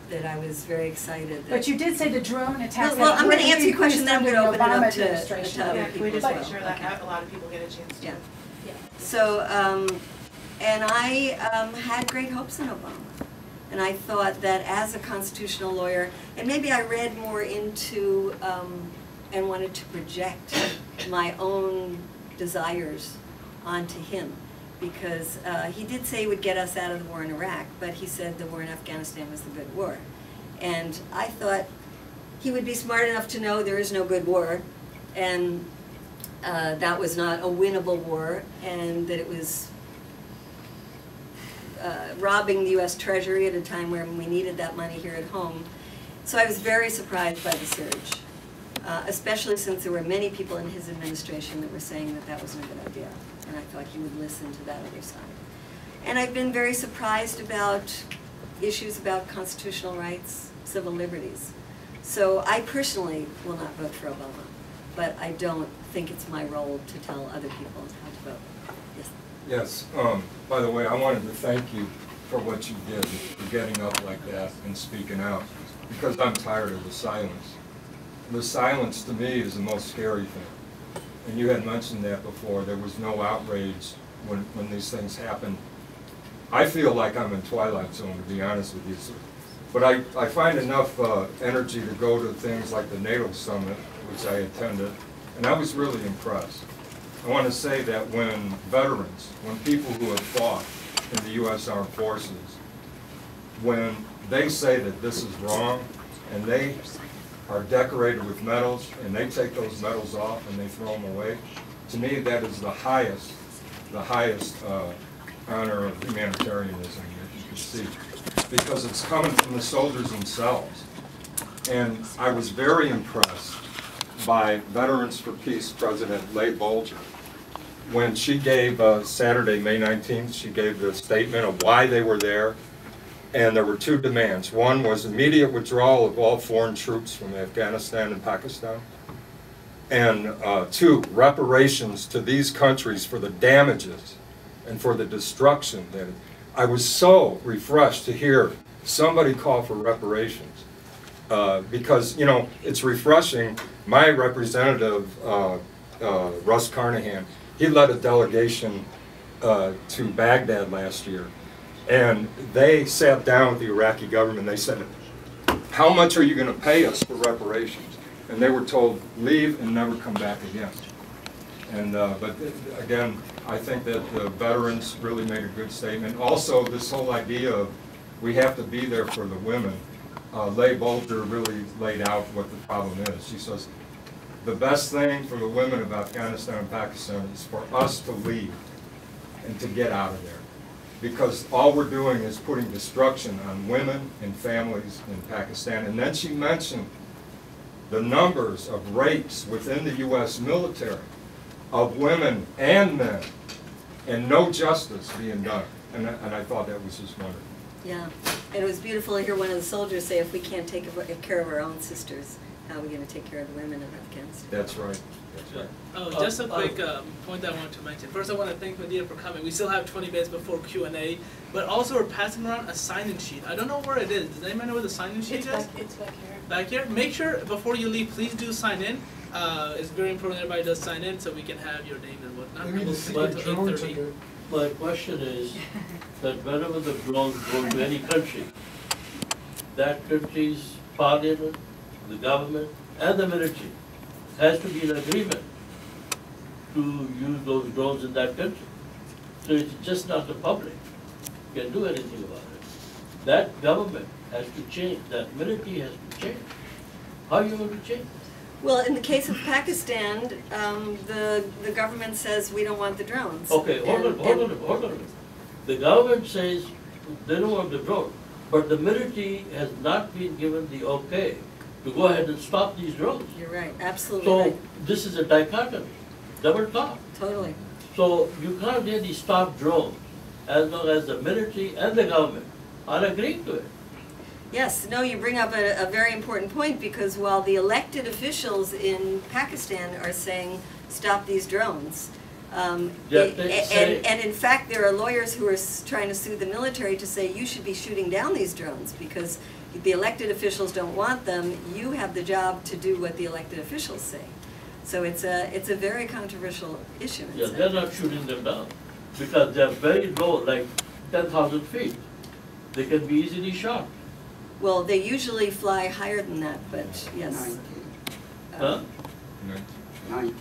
that I was very excited. That but you did say the drone attack. Well, well I'm going to answer your question, then I'm going to open Obama it up to, to other yeah, people. We just make well. Sure that okay. a lot of people get a chance to. Yeah. yeah. So, um, and I um, had great hopes in Obama. And I thought that as a constitutional lawyer, and maybe I read more into um, and wanted to project my own desires onto him. Because uh, he did say he would get us out of the war in Iraq, but he said the war in Afghanistan was the good war. And I thought he would be smart enough to know there is no good war, and uh, that was not a winnable war, and that it was uh, robbing the U S Treasury at a time when we needed that money here at home. So I was very surprised by the surge, uh, especially since there were many people in his administration that were saying that that wasn't a good idea, and I thought he would listen to that other side. And I've been very surprised about issues about constitutional rights, civil liberties. So I personally will not vote for Obama, but I don't think it's my role to tell other people how to vote. Yes? Yes. Um, by the way, I wanted to thank you for what you did, for getting up like that and speaking out, because I'm tired of the silence. The silence, to me, is the most scary thing. And you had mentioned that before. There was no outrage when, when these things happened. I feel like I'm in Twilight Zone, to be honest with you. But I, I find enough uh, energy to go to things like the NATO summit, which I attended, and I was really impressed. I want to say that when veterans, when people who have fought in the U S Armed Forces, when they say that this is wrong, and they are decorated with medals, and they take those medals off and they throw them away, to me that is the highest, the highest uh, honor of humanitarianism that you can see, because it's coming from the soldiers themselves. And I was very impressed by Veterans for Peace President Leigh Bolger. When she gave, uh, Saturday, May nineteenth, she gave the statement of why they were there, and there were two demands. One was immediate withdrawal of all foreign troops from Afghanistan and Pakistan, and uh, two, reparations to these countries for the damages and for the destruction. That I was so refreshed to hear somebody call for reparations, uh, because, you know, it's refreshing. My representative, uh, uh, Russ Carnahan, he led a delegation uh, to Baghdad last year, and they sat down with the Iraqi government. They said, how much are you going to pay us for reparations? And they were told, leave and never come back again. And, uh, but again, I think that the veterans really made a good statement. Also, this whole idea of we have to be there for the women. Uh, Leigh Bolger really laid out what the problem is. She says, the best thing for the women of Afghanistan and Pakistan is for us to leave and to get out of there. Because all we're doing is putting destruction on women and families in Pakistan. And then she mentioned the numbers of rapes within the U S military of women and men, and no justice being done. And, and I thought that was just wonderful. Yeah, and it was beautiful to hear one of the soldiers say, if we can't take care of our own sisters, how are we going to take care of the women of Afghanistan? That's right. That's right. Oh, just a quick um, point that I wanted to mention. First, I want to thank Medea for coming. We still have twenty minutes before Q and A, but also we're passing around a sign-in sheet. I don't know where it is. Does anybody know where the sign-in sheet it's is? Back, it's back here. Back here? Make sure, before you leave, please do sign in. Uh, it's very important everybody does sign in so we can have your name and whatnot. We will see until my question is that whenever the drones go to any country, that country's parliament, the government, and the military has to be in agreement to use those drones in that country. So it's just not the public can do anything about it. That government has to change. That military has to change. How are you going to change? Well, in the case of Pakistan, um, the, the government says we don't want the drones. Okay, hold on, hold on, hold on. The government says they don't want the drones, but the military has not been given the okay to go ahead and stop these drones. You're right, absolutely So right. This is a dichotomy, double talk. Totally. So you can't really stop drones as long as the military and the government are agreeing to it. Yes, no, you bring up a, a very important point, because while the elected officials in Pakistan are saying, stop these drones, um, yeah, it, and, and in fact there are lawyers who are trying to sue the military to say, you should be shooting down these drones because the elected officials don't want them, you have the job to do what the elected officials say. So it's a, it's a very controversial issue. Yeah, they're not shooting them down because they're very low, like ten thousand feet. They can be easily shot. Well, they usually fly higher than that, but yes. ninety. Um, huh? ninety.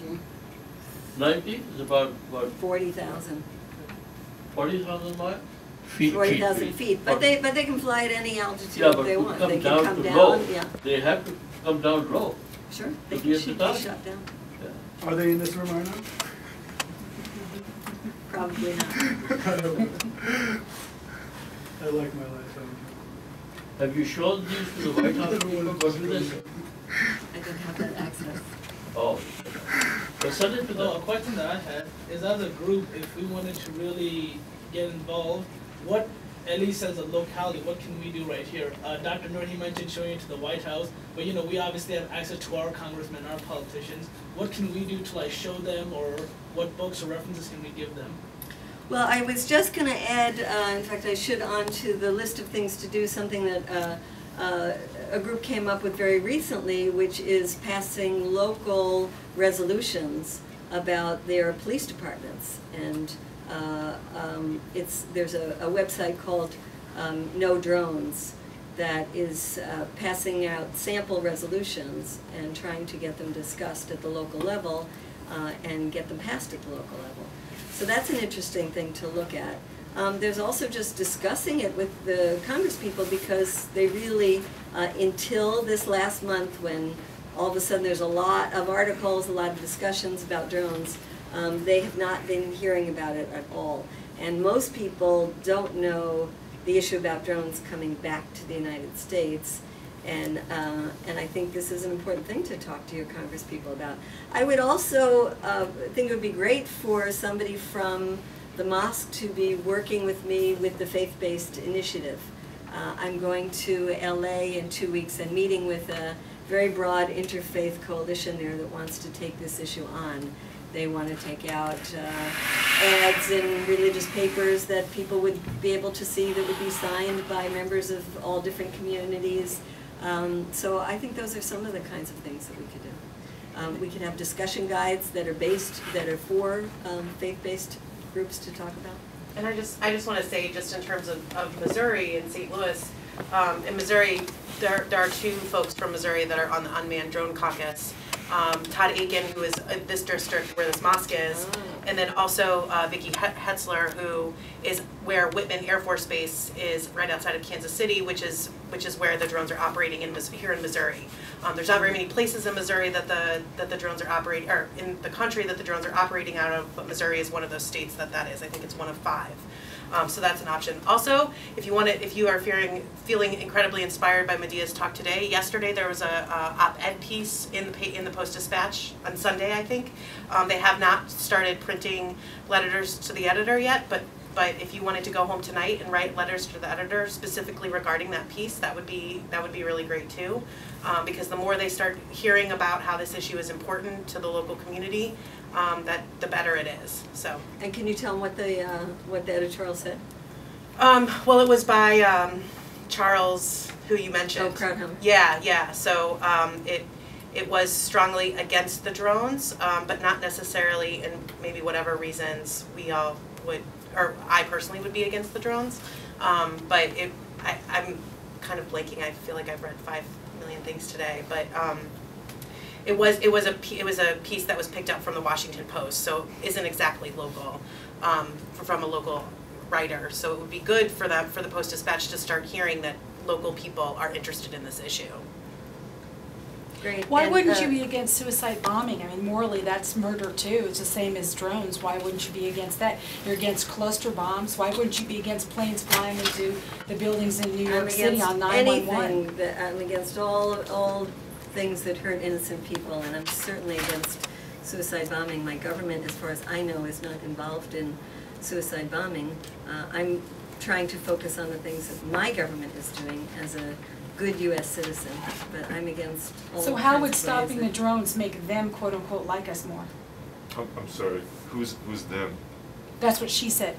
ninety is about what? forty thousand. forty thousand miles? Feet. forty thousand feet. feet. But, they, but they can fly at any altitude yeah, but they want. They can down come down. Low. Yeah. They have to come down low. Sure. They can shoot, be shot down. Yeah. Are they in this room right now? Probably not. I like my life. Have you showed these to the White House people? Go through this? I don't have that access. Oh. But something to the, a question that I had is, as a group, if we wanted to really get involved, what, at least as a locality, what can we do right here? Uh, Doctor Noor, he mentioned showing it to the White House, but you know, we obviously have access to our congressmen, our politicians. What can we do to like show them, or what books or references can we give them? Well, I was just going to add, uh, in fact, I should onto the list of things to do, something that uh, uh, a group came up with very recently, which is passing local resolutions about their police departments. And uh, um, it's, there's a, a website called um, No Drones that is uh, passing out sample resolutions and trying to get them discussed at the local level uh, and get them passed at the local level. So that's an interesting thing to look at. Um, there's also just discussing it with the Congress people, because they really, uh, until this last month when all of a sudden there's a lot of articles, a lot of discussions about drones, um, they have not been hearing about it at all. And most people don't know the issue about drones coming back to the United States. And, uh, and I think this is an important thing to talk to your Congress people about. I would also uh, think it would be great for somebody from the mosque to be working with me with the faith-based initiative. Uh, I'm going to L A in two weeks and meeting with a very broad interfaith coalition there that wants to take this issue on. They want to take out uh, ads in religious papers that people would be able to see that would be signed by members of all different communities. Um, so I think those are some of the kinds of things that we could do. Um, we could have discussion guides that are based, that are for um, faith-based groups to talk about. And I just, I just want to say, just in terms of, of Missouri and Saint Louis, um, in Missouri, there, there are two folks from Missouri that are on the Unmanned Drone Caucus. Um, Todd Aiken, who is in this district where this mosque is, oh. and then also uh, Vicki Hetzler, who is where Whitman Air Force Base is, right outside of Kansas City, which is which is where the drones are operating in here in Missouri. Um, there's not very many places in Missouri that the that the drones are operating, or in the country that the drones are operating out of. But Missouri is one of those states that that is. I think it's one of five. Um, so that's an option. Also, if you want to, if you are fearing, feeling incredibly inspired by Medea's talk today, yesterday there was a, a op-ed piece in the in the Post-Dispatch on Sunday, I think. Um, they have not started printing letters to the editor yet, but but if you wanted to go home tonight and write letters to the editor specifically regarding that piece, that would be that would be really great too, um, because the more they start hearing about how this issue is important to the local community, Um, that the better it is. So. And can you tell them what the uh, what the editorial said? Um, well, it was by um, Charles, who you mentioned. Oh, Crownham. Yeah, yeah. So um, it it was strongly against the drones, um, but not necessarily, in maybe whatever reasons we all would, or I personally would be against the drones. Um, but it, I, I'm kind of blanking. I feel like I've read five million things today, but. Um, It was it was a it was a piece that was picked up from the Washington Post, so isn't exactly local, um, from a local writer. So it would be good for them, for the Post-Dispatch, to start hearing that local people are interested in this issue. Great. Why and, wouldn't uh, you be against suicide bombing? I mean, morally, that's murder too. It's the same as drones. Why wouldn't you be against that? You're against cluster bombs. Why wouldn't you be against planes flying into the buildings in New York City on nine one one? I'm against all all. things that hurt innocent people, and I'm certainly against suicide bombing. My government, as far as I know, is not involved in suicide bombing. Uh, I'm trying to focus on the things that my government is doing as a good U S citizen, but I'm against all. So how would stopping the drones make them, quote unquote, like us more? Oh, I'm sorry. Who's who's them? That's what she said.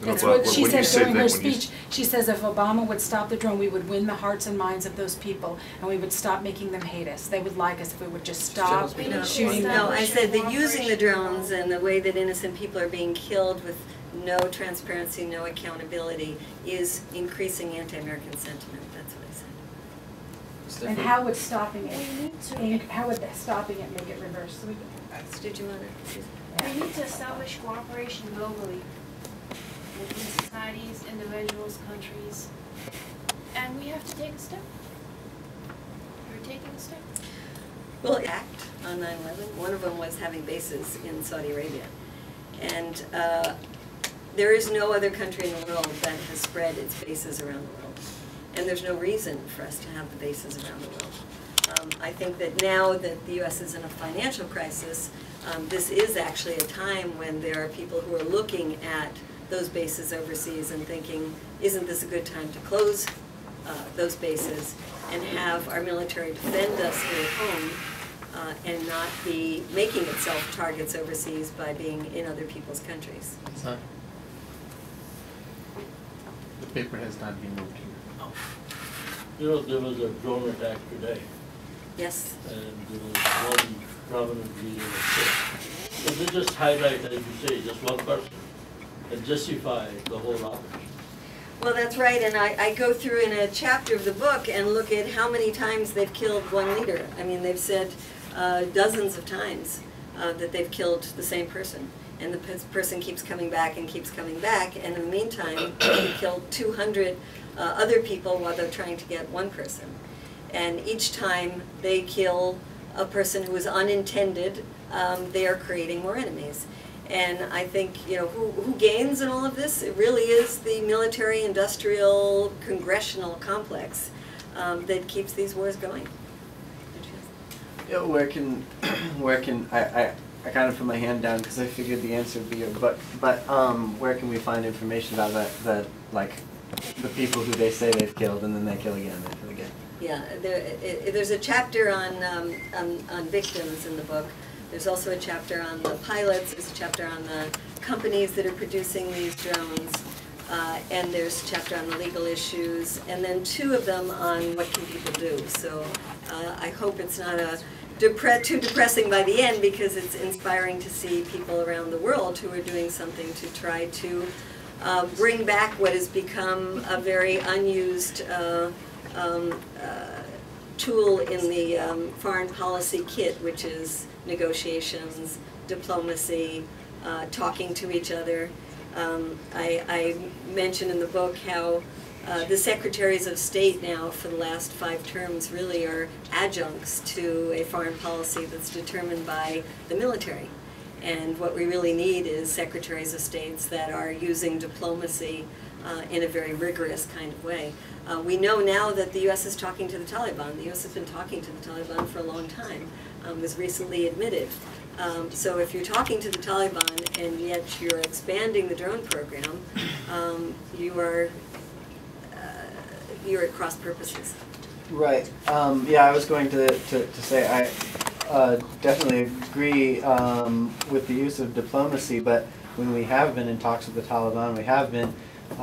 That's no, what she said during her speech. She says if Obama would stop the drone, we would win the hearts and minds of those people, and we would stop making them hate us. They would like us if we would just stop no, shooting them. No, I said that using the drones and the way that innocent people are being killed with no transparency, no accountability, is increasing anti-American sentiment. That's what I said. Stephanie. And how would stopping it, how would stopping it make it reverse? Did you want to? We need to establish cooperation globally. Between societies, individuals, countries, and we have to take a step. We're taking a step. Well, act on nine eleven, one of them was having bases in Saudi Arabia, and uh, There is no other country in the world that has spread its bases around the world. And there's no reason for us to have the bases around the world. Um, I think that now that the U S is in a financial crisis, um, this is actually a time when there are people who are looking at those bases overseas and thinking, isn't this a good time to close uh, those bases and have our military defend us here at home uh, and not be making itself targets overseas by being in other people's countries? Sorry. The paper has not been moved here. Oh. You know, there was a drone attack today. Yes. And there was one prominent leader of so they just highlight, as you say, just one person and justify the whole operation. Well, that's right, and I, I go through in a chapter of the book and look at how many times they've killed one leader. I mean, they've said uh, dozens of times uh, that they've killed the same person. And the person keeps coming back and keeps coming back, and in the meantime, they killed two hundred uh, other people while they're trying to get one person. And each time they kill a person who is unintended, um, they are creating more enemies. And I think, you know, who, who gains in all of this? It really is the military, industrial, congressional complex um, that keeps these wars going. Yeah, where can, where can I? I I kind of put my hand down because I figured the answer would be, but but um, where can we find information about that, that, like, the people who they say they've killed and then they kill again and they kill again? Yeah, there, it, there's a chapter on, um, on, on victims in the book. There's also a chapter on the pilots. There's a chapter on the companies that are producing these drones. Uh, and there's a chapter on the legal issues. And then two of them on what can people do. So uh, I hope it's not a... Depre too depressing by the end, because it's inspiring to see people around the world who are doing something to try to uh, bring back what has become a very unused uh, um, uh, tool in the um, foreign policy kit, which is negotiations, diplomacy, uh, talking to each other. Um, I, I mentioned in the book how Uh, the secretaries of state now for the last five terms really are adjuncts to a foreign policy that's determined by the military. And what we really need is secretaries of states that are using diplomacy uh, in a very rigorous kind of way. Uh, we know now that the U S is talking to the Taliban. The U S has been talking to the Taliban for a long time, um, was recently admitted. Um, so if you're talking to the Taliban and yet you're expanding the drone program, um, you are You're at cross purposes. Right. Um, yeah, I was going to, to, to say I uh, definitely agree um, with the use of diplomacy, but when we have been in talks with the Taliban, we have been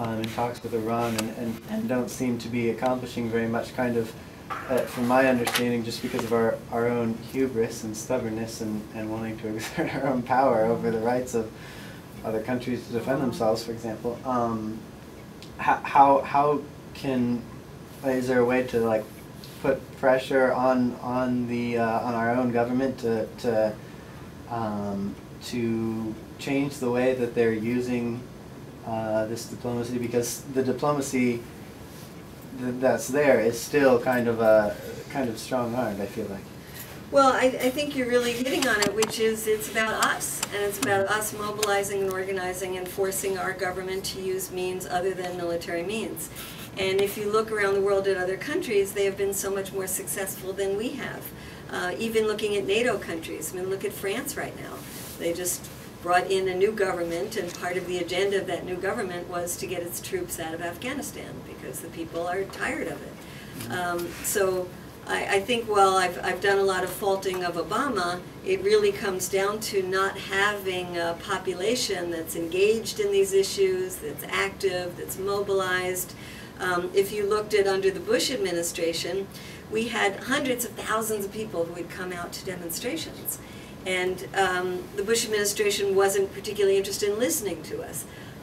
um, in talks with Iran, and, and, and don't seem to be accomplishing very much, kind of, uh, from my understanding, just because of our, our own hubris and stubbornness and, and wanting to exert our own power over the rights of other countries to defend themselves, for example. Um, how, how can... Is there a way to, like, put pressure on on the uh, on our own government to to um, to change the way that they're using uh, this diplomacy? Because the diplomacy th that's there is still kind of a kind of strong-armed, I feel like. Well, I, I think you're really hitting on it, which is it's about us, and it's about us mobilizing and organizing and forcing our government to use means other than military means. And if you look around the world at other countries, they have been so much more successful than we have. Uh, even looking at NATO countries, I mean, look at France right now. They just brought in a new government, and part of the agenda of that new government was to get its troops out of Afghanistan, because the people are tired of it. Um, so I, I think while I've, I've done a lot of faulting of Obama, it really comes down to not having a population that's engaged in these issues, that's active, that's mobilized. Um, if you looked at under the Bush administration, we had hundreds of thousands of people who would come out to demonstrations. And um, the Bush administration wasn't particularly interested in listening to us.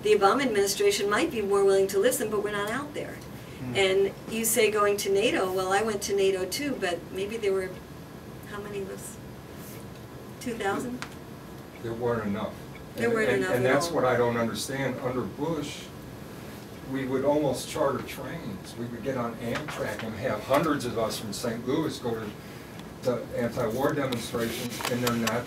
The Obama administration might be more willing to listen, but we're not out there. Mm-hmm. And you say going to NATO, well, I went to NATO too, but maybe there were, how many of us? two thousand? There weren't enough. There and, weren't and, enough. And that's what I don't understand. Under Bush, we would almost charter trains. We would get on Amtrak and have hundreds of us from Saint Louis go to the anti-war demonstrations, and they're not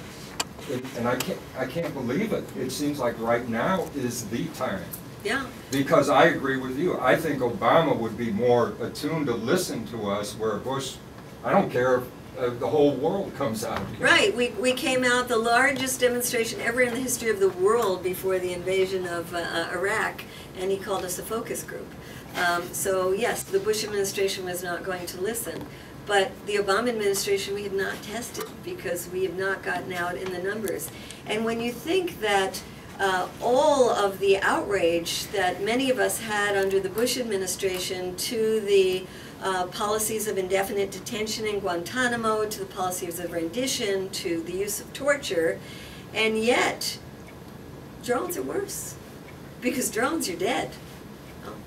it, and I can't, I can't believe it. It seems like right now is the time. Yeah. Because I agree with you. I think Obama would be more attuned to listen to us, where Bush, I don't care if uh, the whole world comes out. Right. We, we came out the largest demonstration ever in the history of the world before the invasion of uh, uh, Iraq, and he called us a focus group. Um, so yes, the Bush administration was not going to listen. But the Obama administration we have not tested because we have not gotten out in the numbers. And when you think that uh, all of the outrage that many of us had under the Bush administration to the uh, policies of indefinite detention in Guantanamo, to the policies of rendition, to the use of torture, and yet drones are worse because drones are dead.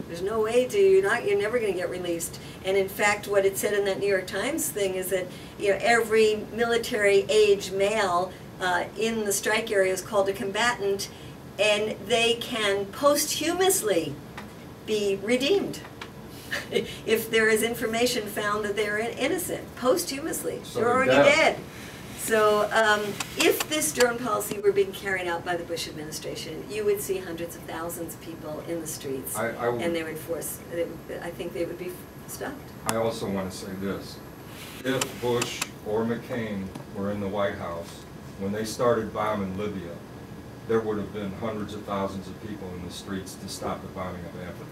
There's no way to, you're not, you're never going to get released. And in fact, what it said in that New York Times thing is that, you know, every military-age male uh, in the strike area is called a combatant, and they can posthumously be redeemed if there is information found that they are innocent. Posthumously, so they're already dead. dead. So um, if this drone policy were being carried out by the Bush administration, you would see hundreds of thousands of people in the streets, I, I and they would force, they would, I think they would be stopped. I also want to say this. If Bush or McCain were in the White House, when they started bombing Libya, there would have been hundreds of thousands of people in the streets to stop the bombing of Africa.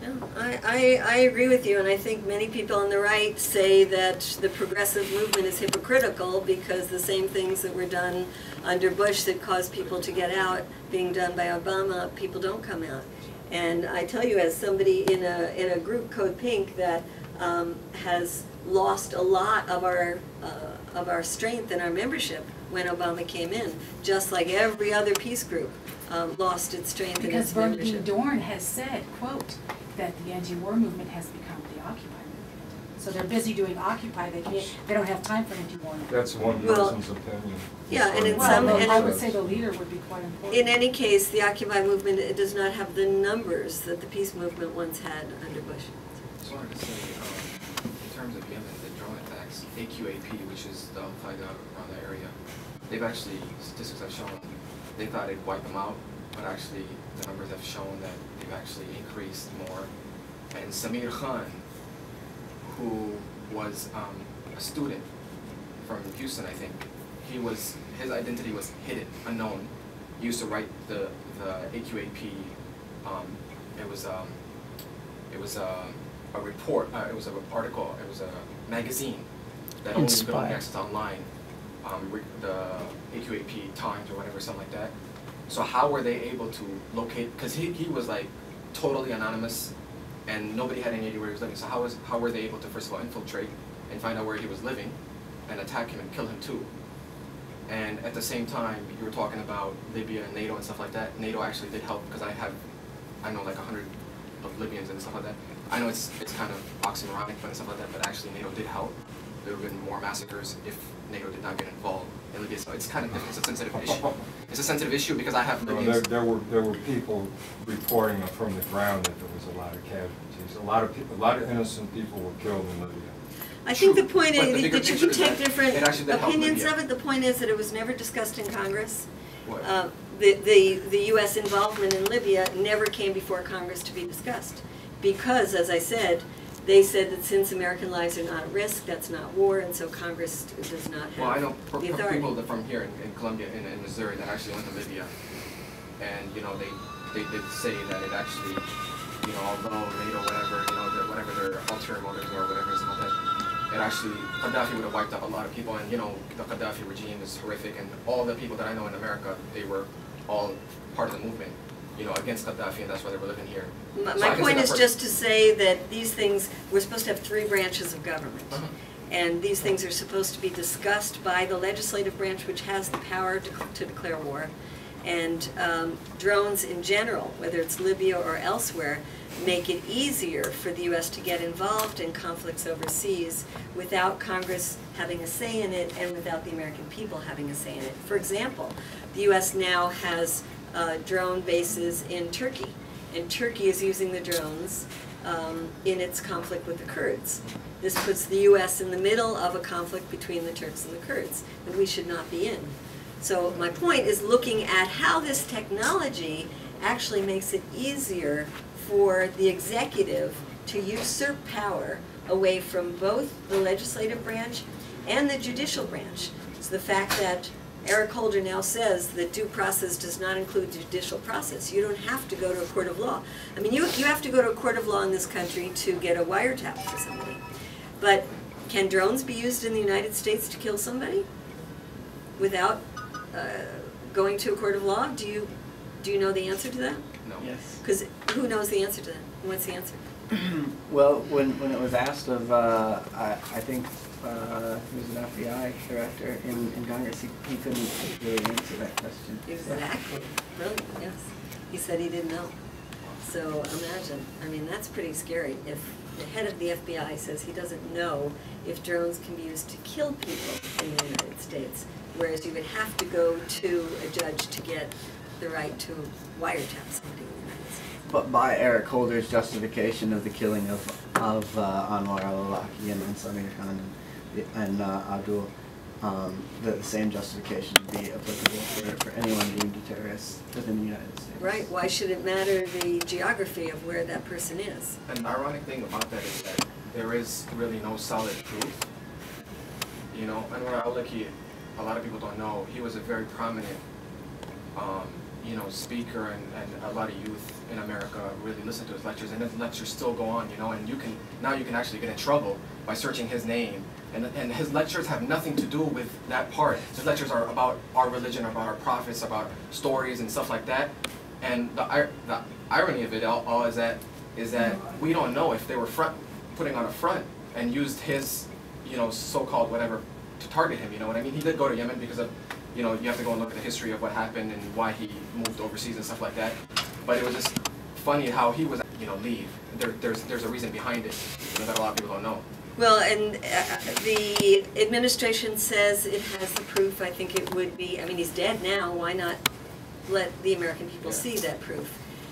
No, I, I, I agree with you, and I think many people on the right say that the progressive movement is hypocritical because the same things that were done under Bush that caused people to get out, being done by Obama, people don't come out. And I tell you, as somebody in a, in a group, Code Pink, that um, has lost a lot of our, uh, of our strength and our membership when Obama came in, just like every other peace group um, lost its strength and its membership. Because Bernie Dorn has said, quote, that the anti-war movement has become the Occupy movement. So they're busy doing Occupy. They can't. They don't have time for anti-war. That's one person's well, opinion. Yeah, and in well, some, and I would say the leader would be quite important. In any case, the Occupy movement it does not have the numbers that the peace movement once had under Bush. I just wanted to say, um, in terms of Yemen, the drone attacks, A Q A P, which is the Al Qaeda around the area, they've actually statistics have shown they thought it'd wipe them out, but actually the numbers have shown that they've actually increased more. And Samir Khan, who was um, a student from Houston, I think, he was his identity was hidden, unknown. He used to write the the A Q A P. Um, it was um, it was a, a report. Uh, it was an article. It was a magazine that only could access online. Um, the A Q A P Times or whatever, something like that. So how were they able to locate? Because he, he was like totally anonymous, and nobody had any idea where he was living. So how was how were they able to first of all infiltrate and find out where he was living, and attack him and kill him too? And at the same time, you were talking about Libya and NATO and stuff like that. NATO actually did help because I have, I know like a hundred of Libyans and stuff like that. I know it's it's kind of oxymoronic and stuff like that, but actually NATO did help. There would have been more massacres if NATO did not get involved in Libya. So it's kind of different. It's a sensitive issue. It's a sensitive issue because I have Libyans. Well, there, there were there were people reporting from the ground that there was a lot of casualties. A lot of people, a lot of innocent people were killed in Libya. I think True. the point but is the that you can take different opinions of it. The point is that it was never discussed in Congress. Uh, the the the U S involvement in Libya never came before Congress to be discussed because, as I said. They said that since American lives are not at risk, that's not war, and so Congress does not have Well, I know for, for people that from here in, in Columbia, in, in Missouri, that actually went to Libya, and you know they they did say that it actually, you know, although NATO, whatever, you know, the, whatever their ulterior motives were, whatever is not that, it actually Gaddafi would have wiped out a lot of people, and you know the Gaddafi regime is horrific, and all the people that I know in America, they were all part of the movement. You know, against Gaddafi, and that's why they were living here. My, so my point is just to say that these things, we're supposed to have three branches of government. Uh-huh. And these things are supposed to be discussed by the legislative branch, which has the power to, to declare war. And um, drones in general, whether it's Libya or elsewhere, make it easier for the U S to get involved in conflicts overseas without Congress having a say in it and without the American people having a say in it. For example, the U S now has Uh, drone bases in Turkey, and Turkey is using the drones um, in its conflict with the Kurds. This puts the U S in the middle of a conflict between the Turks and the Kurds that we should not be in. So my point is looking at how this technology actually makes it easier for the executive to usurp power away from both the legislative branch and the judicial branch. So the fact that Eric Holder now says that due process does not include judicial process. You don't have to go to a court of law. I mean, you, you have to go to a court of law in this country to get a wiretap for somebody. But can drones be used in the United States to kill somebody without uh, going to a court of law? Do you, do you know the answer to that? No. Yes. Because who knows the answer to that? What's the answer? Well, when, when it was asked of, uh, I, I think, Uh, he was an F B I director in, in Congress. He, he couldn't really answer that question. Exactly. Yeah. Brilliant, yes. He said he didn't know. So imagine. I mean, that's pretty scary. If the head of the F B I says he doesn't know if drones can be used to kill people in the United States, whereas you would have to go to a judge to get the right to wiretap somebody in the United States. But by Eric Holder's justification of the killing of, of uh, Anwar al-Awlaki and Samir Khan, and uh, Abdul, um, the, the same justification would be applicable for, for anyone deemed a terrorist within the United States. Right, why should it matter the geography of where that person is? An ironic thing about that is that there is really no solid proof. You know, Anwar al-Awlaki, a lot of people don't know, he was a very prominent, um, you know, speaker, and, and a lot of youth in America really listen to his lectures, and his lectures still go on, you know, and you can, now you can actually get in trouble by searching his name. And, and his lectures have nothing to do with that part. His lectures are about our religion, about our prophets, about stories and stuff like that. And the, the irony of it all, all is that is that we don't know if they were front, putting on a front and used his, you know, so-called whatever to target him. You know what I mean? He did go to Yemen because of, you know, you have to go and look at the history of what happened and why he moved overseas and stuff like that. But it was just funny how he was, you know, leave. There, there's there's a reason behind it, you know, that a lot of people don't know. Well, and uh, the administration says it has the proof. I think it would be, I mean, he's dead now. Why not let the American people see that proof?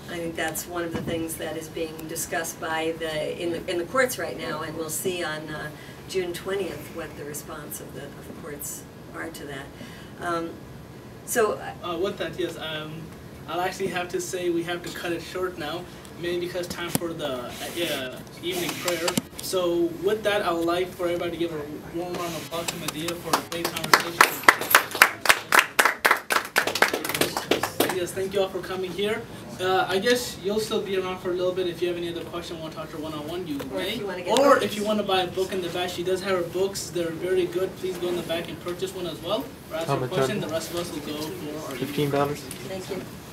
I think that's one of the things that is being discussed by the in the in the courts right now, and we'll see on uh, June twentieth what the response of the of the courts are to that. Um, so, uh, with that, yes, um, I'll actually have to say we have to cut it short now, mainly because time for the uh, evening prayer. So with that, I would like for everybody to give a warm round of applause to Medea for a great conversation. Yes, thank you all for coming here. Uh, I guess you'll still be around for a little bit. If you have any other question, want to talk to her one-on-one, you may. Or if you want to buy a book in the back, she does have her books. They're very good. Please go in the back and purchase one as well. Or ask a question. The rest of us will go for our fifteen dollars. Thank you.